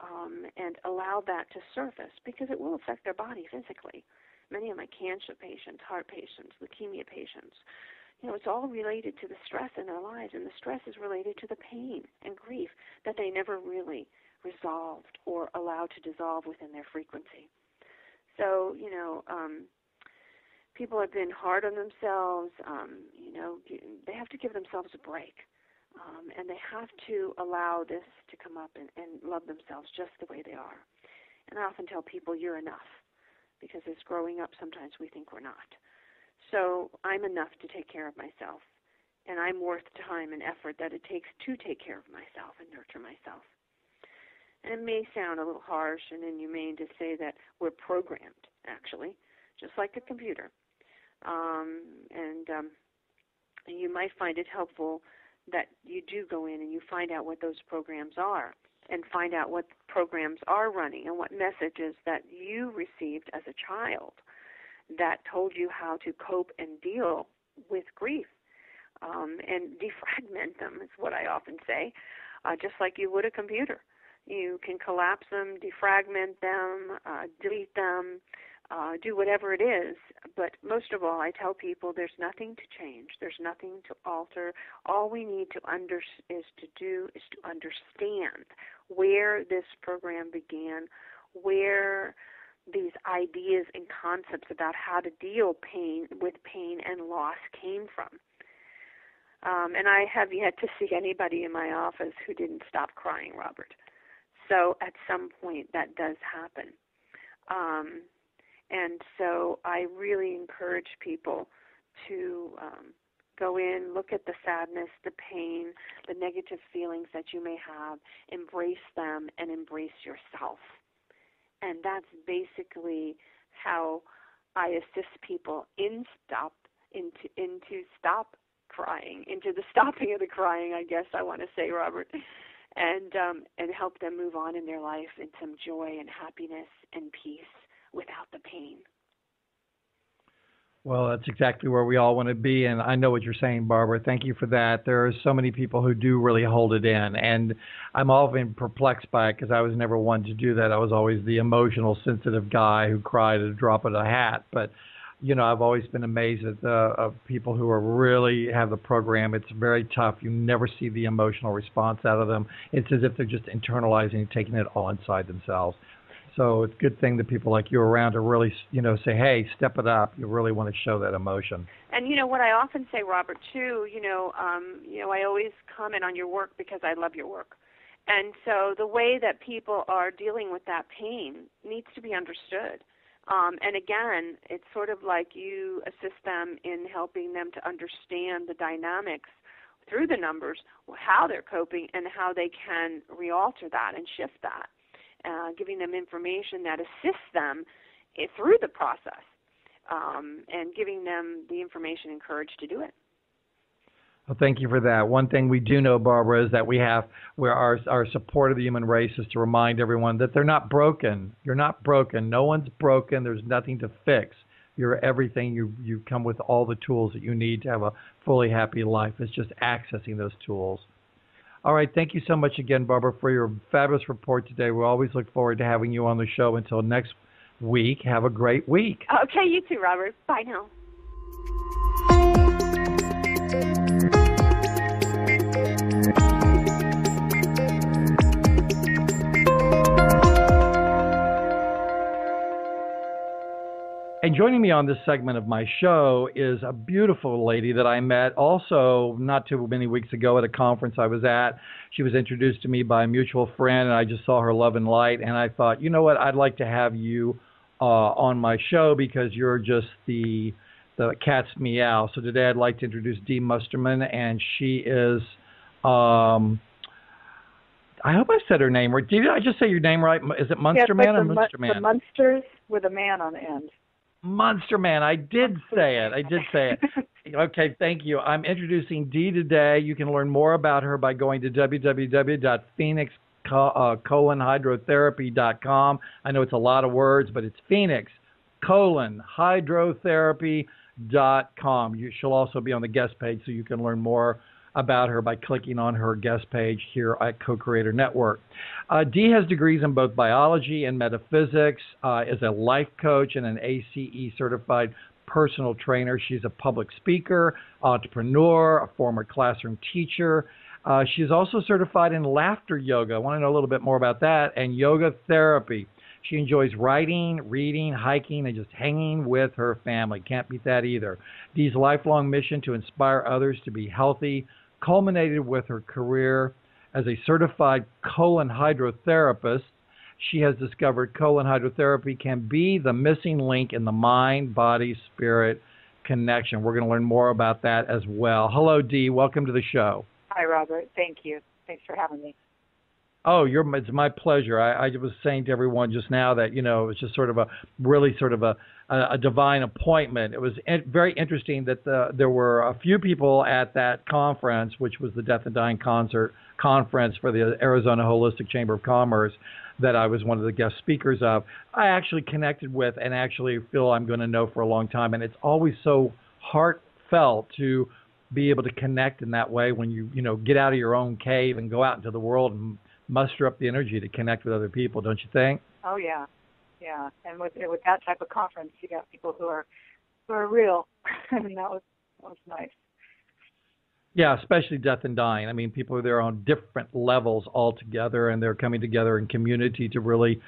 um, and allow that to surface, because it will affect their body physically. Many of my cancer patients, heart patients, leukemia patients, you know, it's all related to the stress in their lives, and the stress is related to the pain and grief that they never really resolved or allowed to dissolve within their frequency. So, you know, um, people have been hard on themselves. Um, you know, they have to give themselves a break, um, and they have to allow this to come up and, and love themselves just the way they are. And I often tell people, you're enough, because as growing up, sometimes we think we're not. So I'm enough to take care of myself, and I'm worth the time and effort that it takes to take care of myself and nurture myself. And it may sound a little harsh and inhumane to say that we're programmed, actually, just like a computer. Um, and um, you might find it helpful that you do go in and you find out what those programs are, and find out what programs are running and what messages that you received as a child that told you how to cope and deal with grief, um, and defragment them is what I often say, uh, just like you would a computer. You can collapse them, defragment them, uh, delete them, uh, do whatever it is. But most of all, I tell people there's nothing to change. There's nothing to alter. All we need to under is to do is to understand where this program began, where these ideas and concepts about how to deal pain with pain and loss came from. Um, and I have yet to see anybody in my office who didn't stop crying, Robert. So at some point that does happen. Um, and so I really encourage people to um, go in, look at the sadness, the pain, the negative feelings that you may have, embrace them, and embrace yourself. And that's basically how I assist people in stop into into stop crying, into the stopping of the crying, I guess I want to say, Robert, and um, and help them move on in their life in some joy and happiness and peace without the pain. Well, that's exactly where we all want to be, and I know what you're saying, Barbara. Thank you for that. There are so many people who do really hold it in, and I'm often perplexed by it because I was never one to do that. I was always the emotional, sensitive guy who cried at a drop of a hat. But, you know, I've always been amazed at the of people who are really have the program. It's very tough. You never see the emotional response out of them. It's as if they're just internalizing and taking it all inside themselves. So it's a good thing that people like you around to really, you know, say, hey, step it up. You really want to show that emotion. And, you know, what I often say, Robert, too, you know, um, you know, I always comment on your work because I love your work. And so the way that people are dealing with that pain needs to be understood. Um, and, again, it's sort of like you assist them in helping them to understand the dynamics through the numbers, how they're coping and how they can realter that and shift that, uh, giving them information that assists them through the process um, and giving them the information and courage to do it. Well, thank you for that. One thing we do know, Barbara, is that we have where our, our support of the human race is to remind everyone that they're not broken. You're not broken. No one's broken. There's nothing to fix. You're everything. You, you come with all the tools that you need to have a fully happy life. It's just accessing those tools. All right. Thank you so much again, Barbara, for your fabulous report today. We always look forward to having you on the show. Until next week, have a great week. Okay. You too, Robert. Bye now. And joining me on this segment of my show is a beautiful lady that I met also not too many weeks ago at a conference I was at. She was introduced to me by a mutual friend, and I just saw her love and light, and I thought, you know what, I'd like to have you uh, on my show because you're just the the cat's meow. So today I'd like to introduce Dee Munsterman, and she is um, I hope I said her name right. Did I just say your name right? Is it Munsterman yeah, like or Munsterman? The Munsters with a man on the end. Munsterman, I did say it. I did say it. Okay, thank you. I'm introducing Dee today. You can learn more about her by going to w w w dot phoenix colon hydrotherapy dot com. I know it's a lot of words, but it's phoenix colon hydrotherapy dot com. You, she'll also be on the guest page, so you can learn more about her by clicking on her guest page here at Co-Creator Network. Uh, Dee has degrees in both biology and metaphysics, uh, is a life coach and an A C E-certified personal trainer. She's a public speaker, entrepreneur, a former classroom teacher. Uh, she's also certified in laughter yoga. I want to know a little bit more about that, and yoga therapy. She enjoys writing, reading, hiking, and just hanging with her family. Can't beat that either. Dee's lifelong mission to inspire others to be healthy culminated with her career as a certified colon hydrotherapist. She has discovered colon hydrotherapy can be the missing link in the mind-body-spirit connection. We're going to learn more about that as well. Hello, Dee. Welcome to the show. Hi, Robert. Thank you. Thanks for having me. Oh, you're, it's my pleasure. I, I was saying to everyone just now that, you know, it was just sort of a really sort of a, a, a divine appointment. It was in, very interesting that the, there were a few people at that conference, which was the Death and Dying Concert Conference for the Arizona Holistic Chamber of Commerce, that I was one of the guest speakers of. I actually connected with and actually feel I'm going to know for a long time. And it's always so heartfelt to be able to connect in that way when you, you know, get out of your own cave and go out into the world and muster up the energy to connect with other people, don't you think? Oh yeah, yeah. And with with that type of conference, you got people who are who are real, and that was that was nice. Yeah, especially Death and Dying. I mean, people are there on different levels altogether, and they're coming together in community to really,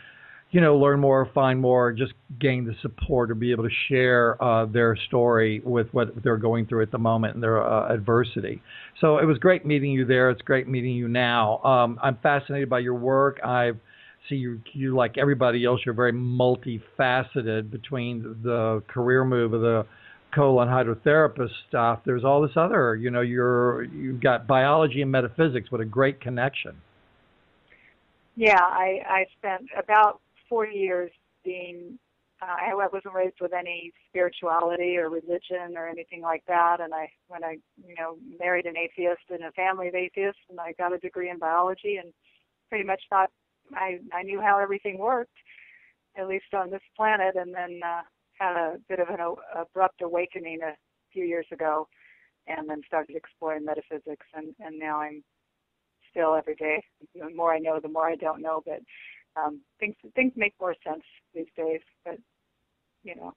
you know, learn more, find more, just gain the support or be able to share uh, their story with what they're going through at the moment and their uh, adversity. So it was great meeting you there. It's great meeting you now. Um, I'm fascinated by your work. I see you, you, like everybody else, you're very multifaceted between the career move of the colon hydrotherapist stuff. There's all this other, you know, you're, you've got biology and metaphysics. What a great connection. Yeah, I, I spent about forty years being, uh, I wasn't raised with any spirituality or religion or anything like that. And I, when I, you know, married an atheist and a family of atheists, and I got a degree in biology and pretty much thought I, I knew how everything worked, at least on this planet. And then uh, had a bit of an abrupt awakening a few years ago, and then started exploring metaphysics. And, and now I'm still every day. The more I know, the more I don't know, but Um, things things make more sense these days, but you know.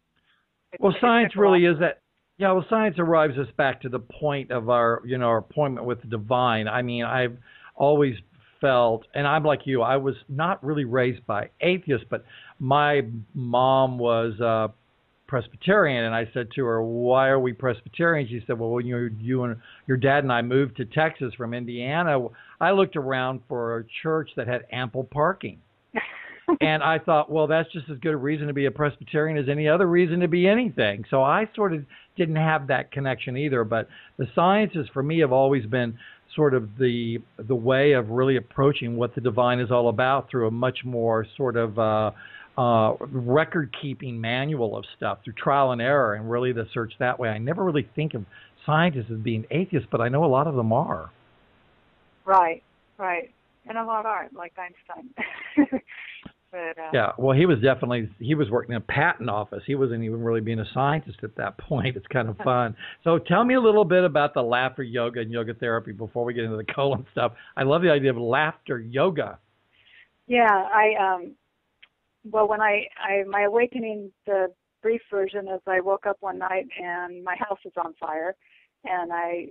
It, well, science really is that. Yeah, well, science arrives us back to the point of our, you know, our appointment with the divine. I mean, I've always felt, and I'm like you, I was not really raised by atheists, but my mom was uh, Presbyterian, and I said to her, why are we Presbyterians? She said, well, when you, you and your dad and I moved to Texas from Indiana, I looked around for a church that had ample parking. And I thought, well, that's just as good a reason to be a Presbyterian as any other reason to be anything. So I sort of didn't have that connection either. But the sciences for me have always been sort of the the way of really approaching what the divine is all about through a much more sort of uh, uh, record-keeping manual of stuff, through trial and error, and really the search that way. I never really think of scientists as being atheists, but I know a lot of them are. Right, right. And a lot aren't, like Einstein. But, uh, yeah, well, he was definitely, he was working in a patent office. He wasn't even really being a scientist at that point. It's kind of fun. So tell me a little bit about the laughter yoga and yoga therapy before we get into the colon stuff. I love the idea of laughter yoga. Yeah, I, um, well, when I, I, my awakening, the brief version is I woke up one night and my house was on fire. And I,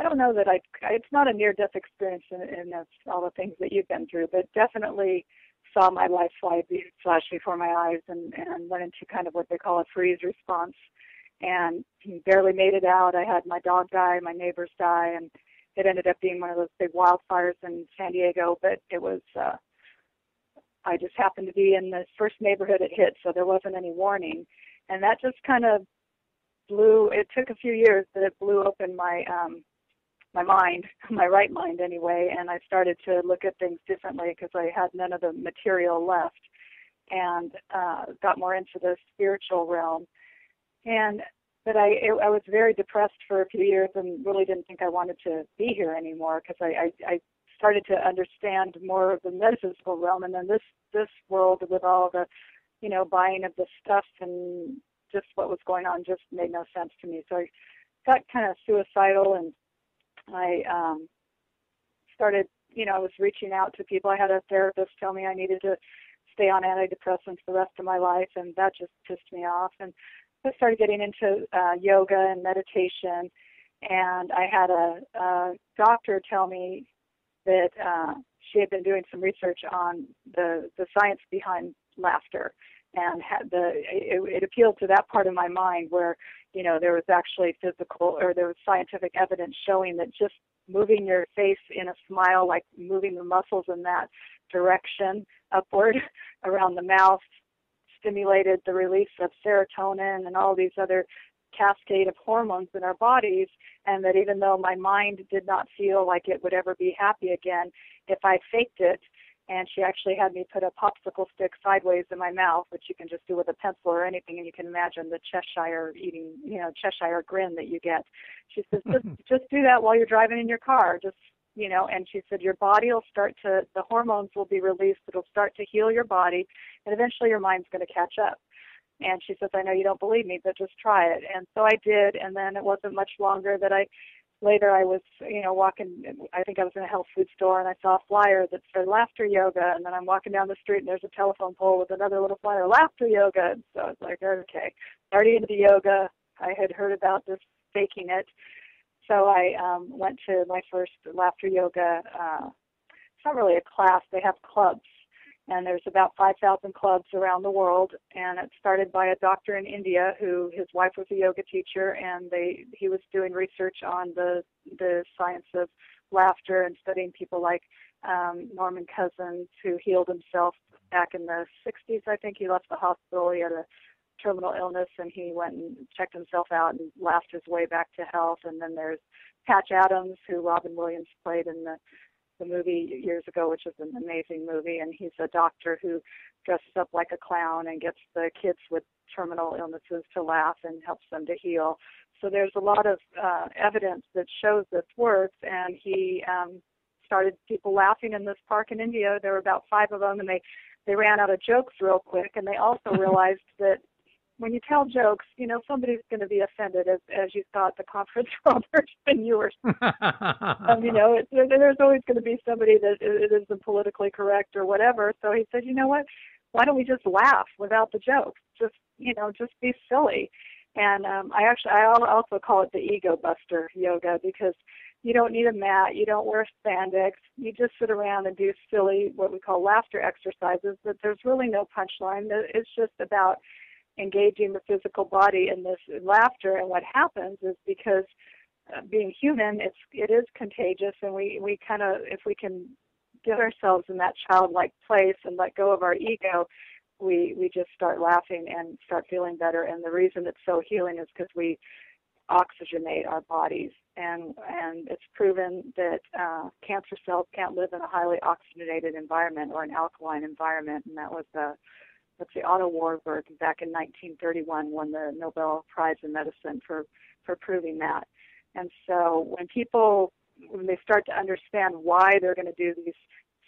I don't know that I, it's not a near-death experience in, in all the things that you've been through, but definitely saw my life flash before my eyes, and, and went into kind of what they call a freeze response, and barely made it out. I had my dog die, my neighbors die, and it ended up being one of those big wildfires in San Diego, but it was, uh, I just happened to be in the first neighborhood it hit, so there wasn't any warning, and that just kind of blew, it took a few years, but it blew open my, um, my mind, my right mind anyway, and I started to look at things differently because I had none of the material left, and uh, got more into the spiritual realm. And but I, it, I was very depressed for a few years and really didn't think I wanted to be here anymore because I, I, I started to understand more of the metaphysical realm, and then this this world with all the, you know, buying of the stuff and just what was going on just made no sense to me. So I got kind of suicidal, and I um, started, you know, I was reaching out to people. I had a therapist tell me I needed to stay on antidepressants the rest of my life, and that just pissed me off. And I started getting into uh, yoga and meditation, and I had a, a doctor tell me that uh, she had been doing some research on the, the science behind laughter, and had the it, it appealed to that part of my mind where, you know, there was actually physical, or there was scientific evidence showing that just moving your face in a smile, like moving the muscles in that direction upward around the mouth, stimulated the release of serotonin and all these other cascade of hormones in our bodies, and that even though my mind did not feel like it would ever be happy again, if I faked it, and she actually had me put a popsicle stick sideways in my mouth, which you can just do with a pencil or anything, and you can imagine the Cheshire eating, you know, Cheshire grin that you get. She says, just, just do that while you're driving in your car, just, you know, and she said, your body will start to, the hormones will be released, it'll start to heal your body, and eventually your mind's going to catch up. And she says, I know you don't believe me, but just try it. And so I did, and then it wasn't much longer that I, later I was, you know, walking, I think I was in a health food store, and I saw a flyer that said laughter yoga, and then I'm walking down the street, and there's a telephone pole with another little flyer, laughter yoga. And so I was like, okay, already into yoga. I had heard about this faking it. So I um, went to my first laughter yoga. Uh, it's not really a class. They have clubs, and there's about five thousand clubs around the world, and it started by a doctor in India who, his wife was a yoga teacher, and they he was doing research on the the science of laughter and studying people like um, Norman Cousins, who healed himself back in the sixties, I think. He left the hospital, he had a terminal illness, and he went and checked himself out and laughed his way back to health. And then there's Patch Adams, who Robin Williams played in the the movie years ago, which is an amazing movie, and he's a doctor who dresses up like a clown and gets the kids with terminal illnesses to laugh and helps them to heal. So there's a lot of uh, evidence that shows this works, and he um, started people laughing in this park in India. There were about five of them, and they, they ran out of jokes real quick, and they also realized that when you tell jokes, you know, somebody's going to be offended, as as you saw at the conference, Robert, and you were, um, you know, it, there's always going to be somebody that it isn't politically correct or whatever. So he said, you know what, why don't we just laugh without the jokes? Just, you know, just be silly. And um, I actually, I also call it the ego buster yoga, because You don't need a mat. You don't wear spandex. You just sit around and do silly, what we call laughter exercises, but there's really no punchline. It's just about engaging the physical body in this laughter. And what happens is, because uh, being human, it's, it is contagious, and we, we kind of, if we can get ourselves in that childlike place and let go of our ego, we, we just start laughing and start feeling better. And the reason it's so healing is because we oxygenate our bodies, and and it's proven that uh, cancer cells can't live in a highly oxygenated environment or an alkaline environment. And that was the, let's see, Otto Warburg back in nineteen thirty-one won the Nobel Prize in Medicine for, for proving that. And so when people, when they start to understand why they're going to do these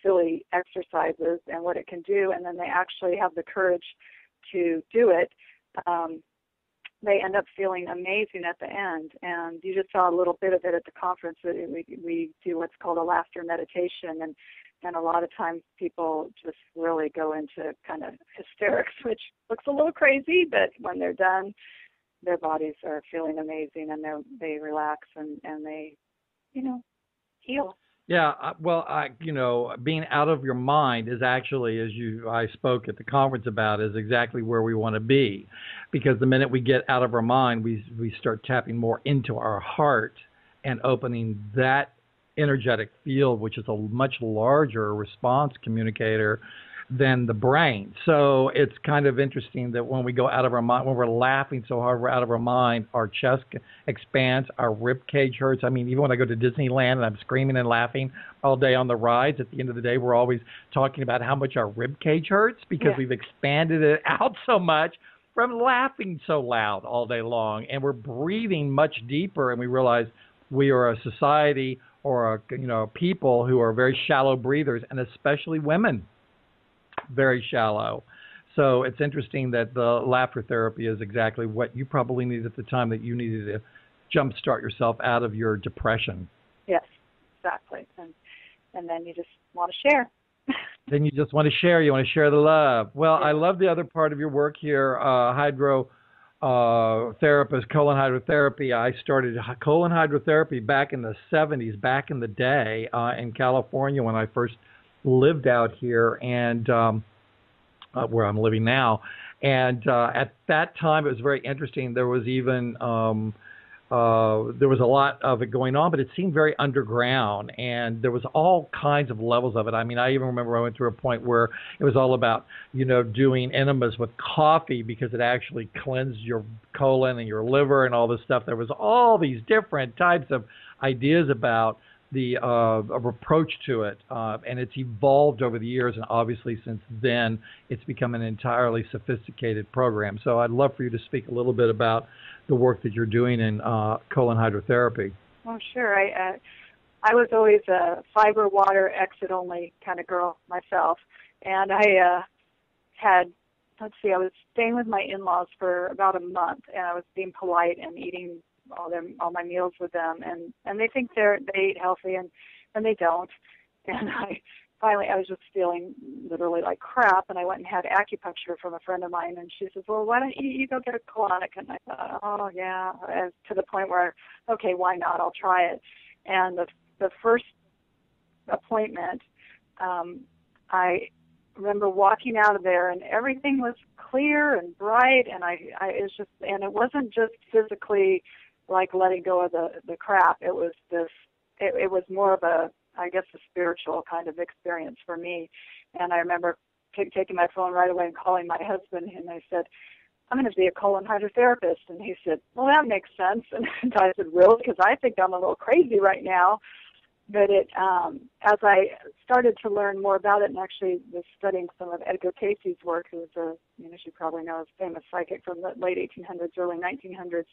silly exercises and what it can do, and then they actually have the courage to do it, um, they end up feeling amazing at the end. And you just saw a little bit of it at the conference. We, we do what's called a laughter meditation, and, and a lot of times people just really go into kind of hysterics, which looks a little crazy, but when they're done, their bodies are feeling amazing, and they relax, and, and they, you know, heal. Yeah, well, I, you know, being out of your mind is actually, as you, I spoke at the conference about, is exactly where we want to be, because the minute we get out of our mind, we we start tapping more into our heart and opening that energetic field, which is a much larger response communicator than the brain. So it's kind of interesting that when we go out of our mind, when we're laughing so hard, we're out of our mind, our chest expands, our rib cage hurts. I mean, even when I go to Disneyland and I'm screaming and laughing all day on the rides, at the end of the day, we're always talking about how much our rib cage hurts, because yeah. we've expanded it out so much from laughing so loud all day long. And we're breathing much deeper, and we realize we are a society, or a, you know, people who are very shallow breathers, and especially women. Very shallow. So it's interesting that the laughter therapy is exactly what you probably needed at the time that you needed to jumpstart yourself out of your depression. Yes, exactly. And, and then you just want to share. Then you just want to share. You want to share the love. Well, yeah. I love the other part of your work here, uh, hydro uh, therapist, colon hydrotherapy. I started colon hydrotherapy back in the seventies, back in the day uh, in California when I first lived out here, and um, uh, where I'm living now. And uh, at that time, it was very interesting. There was even um, uh, there was a lot of it going on, but it seemed very underground, and there was all kinds of levels of it. I mean, I even remember I went through a point where it was all about, you know, doing enemas with coffee because it actually cleansed your colon and your liver and all this stuff. There was all these different types of ideas about the uh, approach to it, uh, and it's evolved over the years, and obviously since then it's become an entirely sophisticated program. So I'd love for you to speak a little bit about the work that you're doing in uh, colon hydrotherapy. Well, sure. I, uh, I was always a fiber, water, exit-only kind of girl myself, and I uh, had, let's see, I was staying with my in-laws for about a month, and I was being polite and eating all them, all my meals with them, and, and they think they're, they eat healthy, and, and they don't. And I finally, I was just feeling literally like crap, and I went and had acupuncture from a friend of mine, and she says, well, why don't you, you go get a colonic? And I thought, oh, yeah, and to the point where, okay, why not? I'll try it. And the, the first appointment, um, I remember walking out of there, and everything was clear and bright, and I, I it's just, and it wasn't just physically like letting go of the, the crap. It was this, it, it was more of a, I guess, a spiritual kind of experience for me. And I remember t- taking my phone right away and calling my husband, and I said, I'm going to be a colon hydrotherapist. And he said, well, that makes sense. And I said, really? Because I think I'm a little crazy right now. But it, um, as I started to learn more about it, and actually was studying some of Edgar Casey's work, who was a, you know, she probably knows, famous psychic from the late eighteen hundreds, early nineteen hundreds,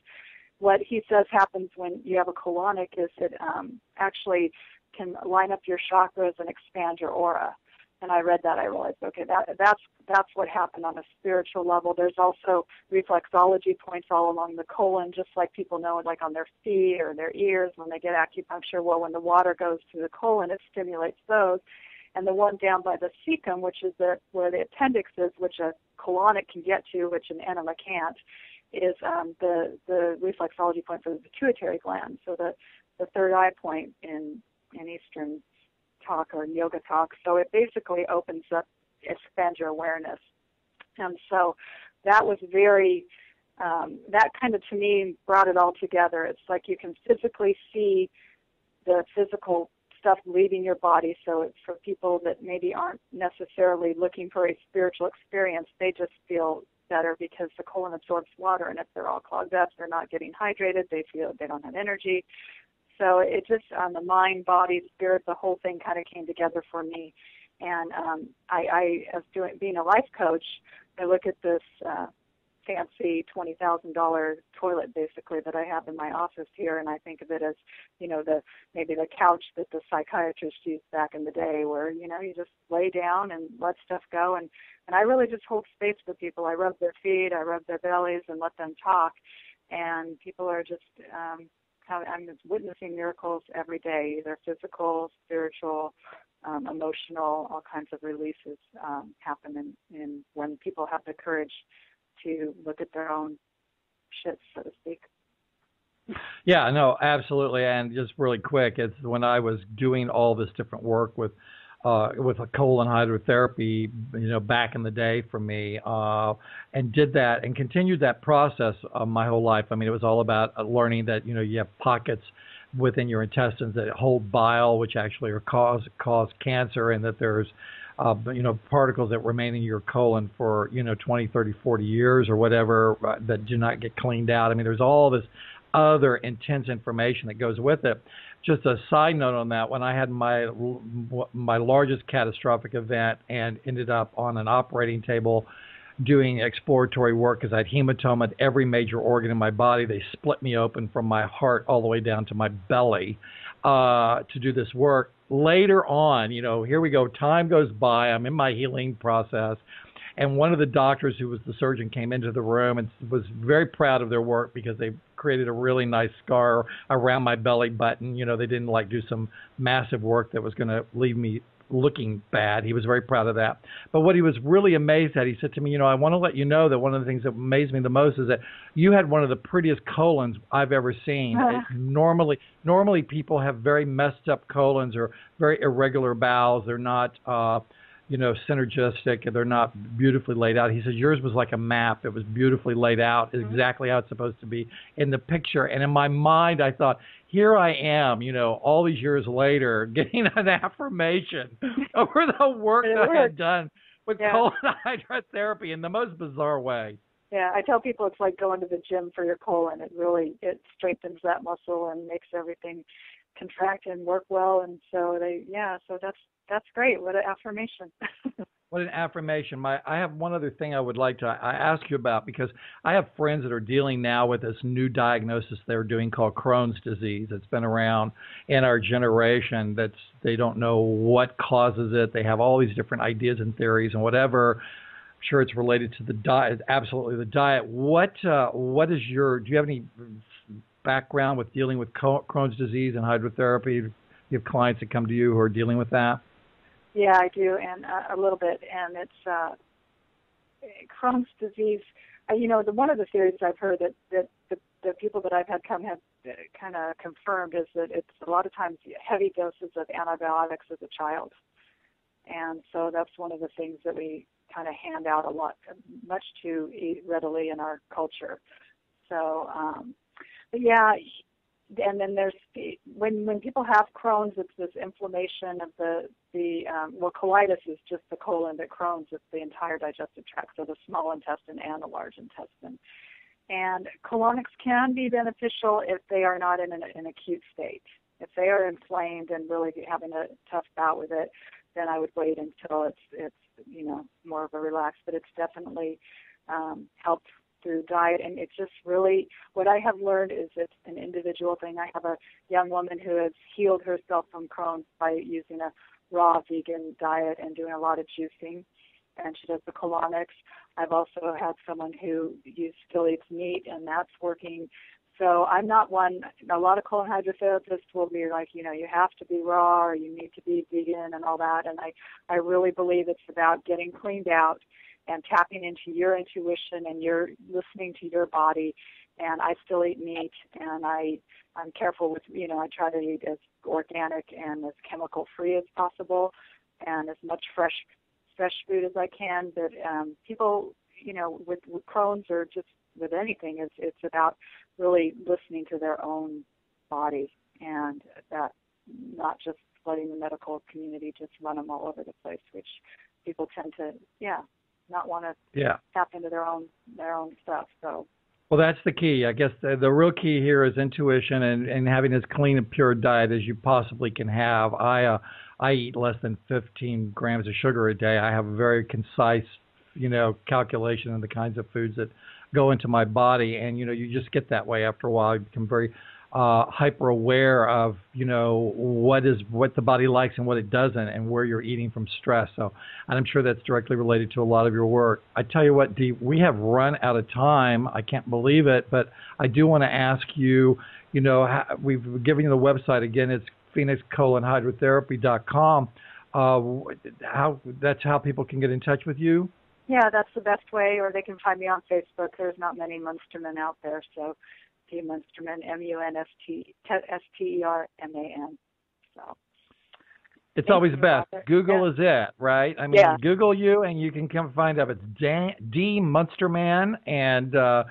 what he says happens when you have a colonic is it um, actually can line up your chakras and expand your aura. And I read that, I realized, okay, that, that's that's what happened on a spiritual level. There's also reflexology points all along the colon, just like people know, like on their feet or their ears when they get acupuncture. Well, when the water goes to the colon, it stimulates those. And the one down by the cecum, which is the, where the appendix is, which a colonic can get to, which an enema can't, is um, the, the reflexology point for the pituitary gland. So the the third eye point in, in Eastern talk or yoga talk. So it basically opens up, expands your awareness. And so that was very, um, that kind of to me brought it all together. It's like you can physically see the physical stuff leaving your body. So it's for people that maybe aren't necessarily looking for a spiritual experience, they just feel better because the colon absorbs water, and if they're all clogged up, they're not getting hydrated, they feel they don't have energy. So it just, on um, the mind, body, spirit, the whole thing kind of came together for me. And um, I, I, as doing being a life coach, I look at this uh, fancy twenty thousand dollars toilet, basically, that I have in my office here, and I think of it as, you know, the maybe the couch that the psychiatrist used back in the day where, you know, you just lay down and let stuff go. And, and I really just hold space for people. I rub their feet, I rub their bellies, and let them talk. And people are just... Um, I'm witnessing miracles every day, either physical, spiritual, um, emotional, all kinds of releases um, happen in, in when people have the courage to look at their own shit, so to speak. Yeah, no, absolutely. And just really quick, it's when I was doing all this different work with uh, with a colon hydrotherapy, you know, back in the day for me, uh, and did that and continued that process uh, my whole life. I mean, it was all about uh, learning that, you know, you have pockets within your intestines that hold bile, which actually are cause, cause cancer, and that there's, uh, you know, particles that remain in your colon for, you know, twenty, thirty, forty years or whatever uh, that do not get cleaned out. I mean, there's all this other intense information that goes with it. Just a side note on that, when I had my my largest catastrophic event and ended up on an operating table doing exploratory work because I had hematoma at every major organ in my body. They split me open from my heart all the way down to my belly uh, to do this work. Later on, you know, here we go, time goes by, I'm in my healing process. And one of the doctors who was the surgeon came into the room and was very proud of their work because they created a really nice scar around my belly button. You know, they didn't like do some massive work that was going to leave me looking bad. He was very proud of that. But what he was really amazed at, he said to me, you know, I want to let you know that one of the things that amazed me the most is that you had one of the prettiest colons I've ever seen. Uh. Normally, normally people have very messed up colons or very irregular bowels. They're not... Uh, you know, synergistic, and they're not beautifully laid out. He says, yours was like a map. It was beautifully laid out, exactly how it's supposed to be in the picture. And in my mind, I thought, here I am, you know, all these years later, getting an affirmation over the work that I had done with yeah. colon hydrotherapy in the most bizarre way. Yeah, I tell people it's like going to the gym for your colon. It really, it strengthens that muscle and makes everything contract and work well. And so they, yeah, so that's, that's great. What an affirmation. What an affirmation. My, I have one other thing I would like to I ask you about, because I have friends that are dealing now with this new diagnosis they're doing called Crohn's disease. It's been around in our generation. That's, they don't know what causes it. They have all these different ideas and theories and whatever. I'm sure it's related to the diet, absolutely the diet. What, uh, what is your, do you have any background with dealing with Crohn's disease and hydrotherapy? Do you have clients that come to you who are dealing with that? Yeah, I do, and uh, a little bit, and it's uh, Crohn's disease. Uh, you know, the, one of the theories I've heard that, that the, the people that I've had come have kind of confirmed is that it's a lot of times heavy doses of antibiotics as a child, and so that's one of the things that we kind of hand out a lot, much too readily in our culture. So, um, but yeah. And then there's, when when people have Crohn's, it's this inflammation of the, the um, well, colitis is just the colon, but Crohn's is the entire digestive tract, so the small intestine and the large intestine. And colonics can be beneficial if they are not in an, an acute state. If they are inflamed and really having a tough bout with it, then I would wait until it's, it's you know, more of a relax. But it's definitely um, helped through diet, and it's just really what I have learned is it's an individual thing. I have a young woman who has healed herself from Crohn's by using a raw vegan diet and doing a lot of juicing, and she does the colonics. I've also had someone who used, still eats meat, and that's working. So I'm not one, a lot of colon hydrotherapists will be like, you know, you have to be raw or you need to be vegan and all that, and I, I really believe it's about getting cleaned out and tapping into your intuition and your listening to your body and I still eat meat, and I, I'm careful with, you know, I try to eat as organic and as chemical-free as possible, and as much fresh fresh food as I can. But um, people, you know, with, with Crohn's or just with anything, it's, it's about really listening to their own body, and that not just letting the medical community just run them all over the place, which people tend to, yeah, not want to yeah. tap into their own their own stuff. So. Well, that's the key. I guess the, the real key here is intuition and, and having as clean and pure diet as you possibly can have. I uh, I eat less than fifteen grams of sugar a day. I have a very concise, you know, calculation of the kinds of foods that go into my body, and you know, you just get that way after a while. You become very uh, hyper aware of, you know, what is what the body likes and what it doesn't, and where you're eating from stress. So, and I'm sure that's directly related to a lot of your work. I tell you what, Dee, we have run out of time. I can't believe it, but I do want to ask you. You know, how, we've given you the website again. It's phoenix colon hydrotherapy dot com. Uh, how that's how people can get in touch with you. Yeah, that's the best way, or they can find me on Facebook. There's not many Munstermen out there, so Dee Munsterman, M U N S T S T E R M A N. So it's always best. Google is it, right? I mean, Google you, and you can come find out. It's Dee Munsterman and uh,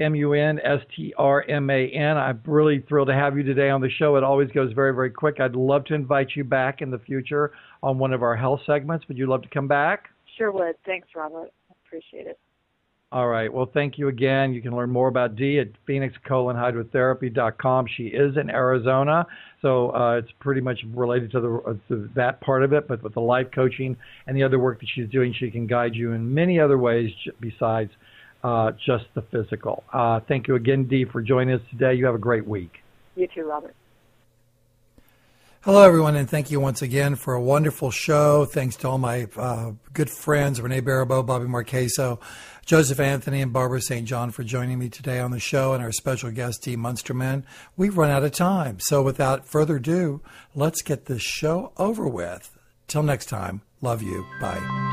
M U N S T R M A N. I'm really thrilled to have you today on the show. It always goes very, very quick. I'd love to invite you back in the future on one of our health segments. Would you love to come back? Sure would. Thanks, Robert. I appreciate it. All right. Well, thank you again. You can learn more about Dee at phoenix colon hydrotherapy dot com. She is in Arizona, so uh, it's pretty much related to, the, uh, to that part of it. But with the life coaching and the other work that she's doing, she can guide you in many other ways besides uh, just the physical. Uh, thank you again, Dee, for joining us today. You have a great week. You too, Robert. Hello, everyone, and thank you once again for a wonderful show. Thanks to all my uh, good friends, Renee Baribeau, Bobby Marquezo, Joseph Anthony, and Barbara Saint John for joining me today on the show, and our special guest, Dee Munsterman. We've run out of time, so without further ado, let's get this show over with. Till next time, love you. Bye.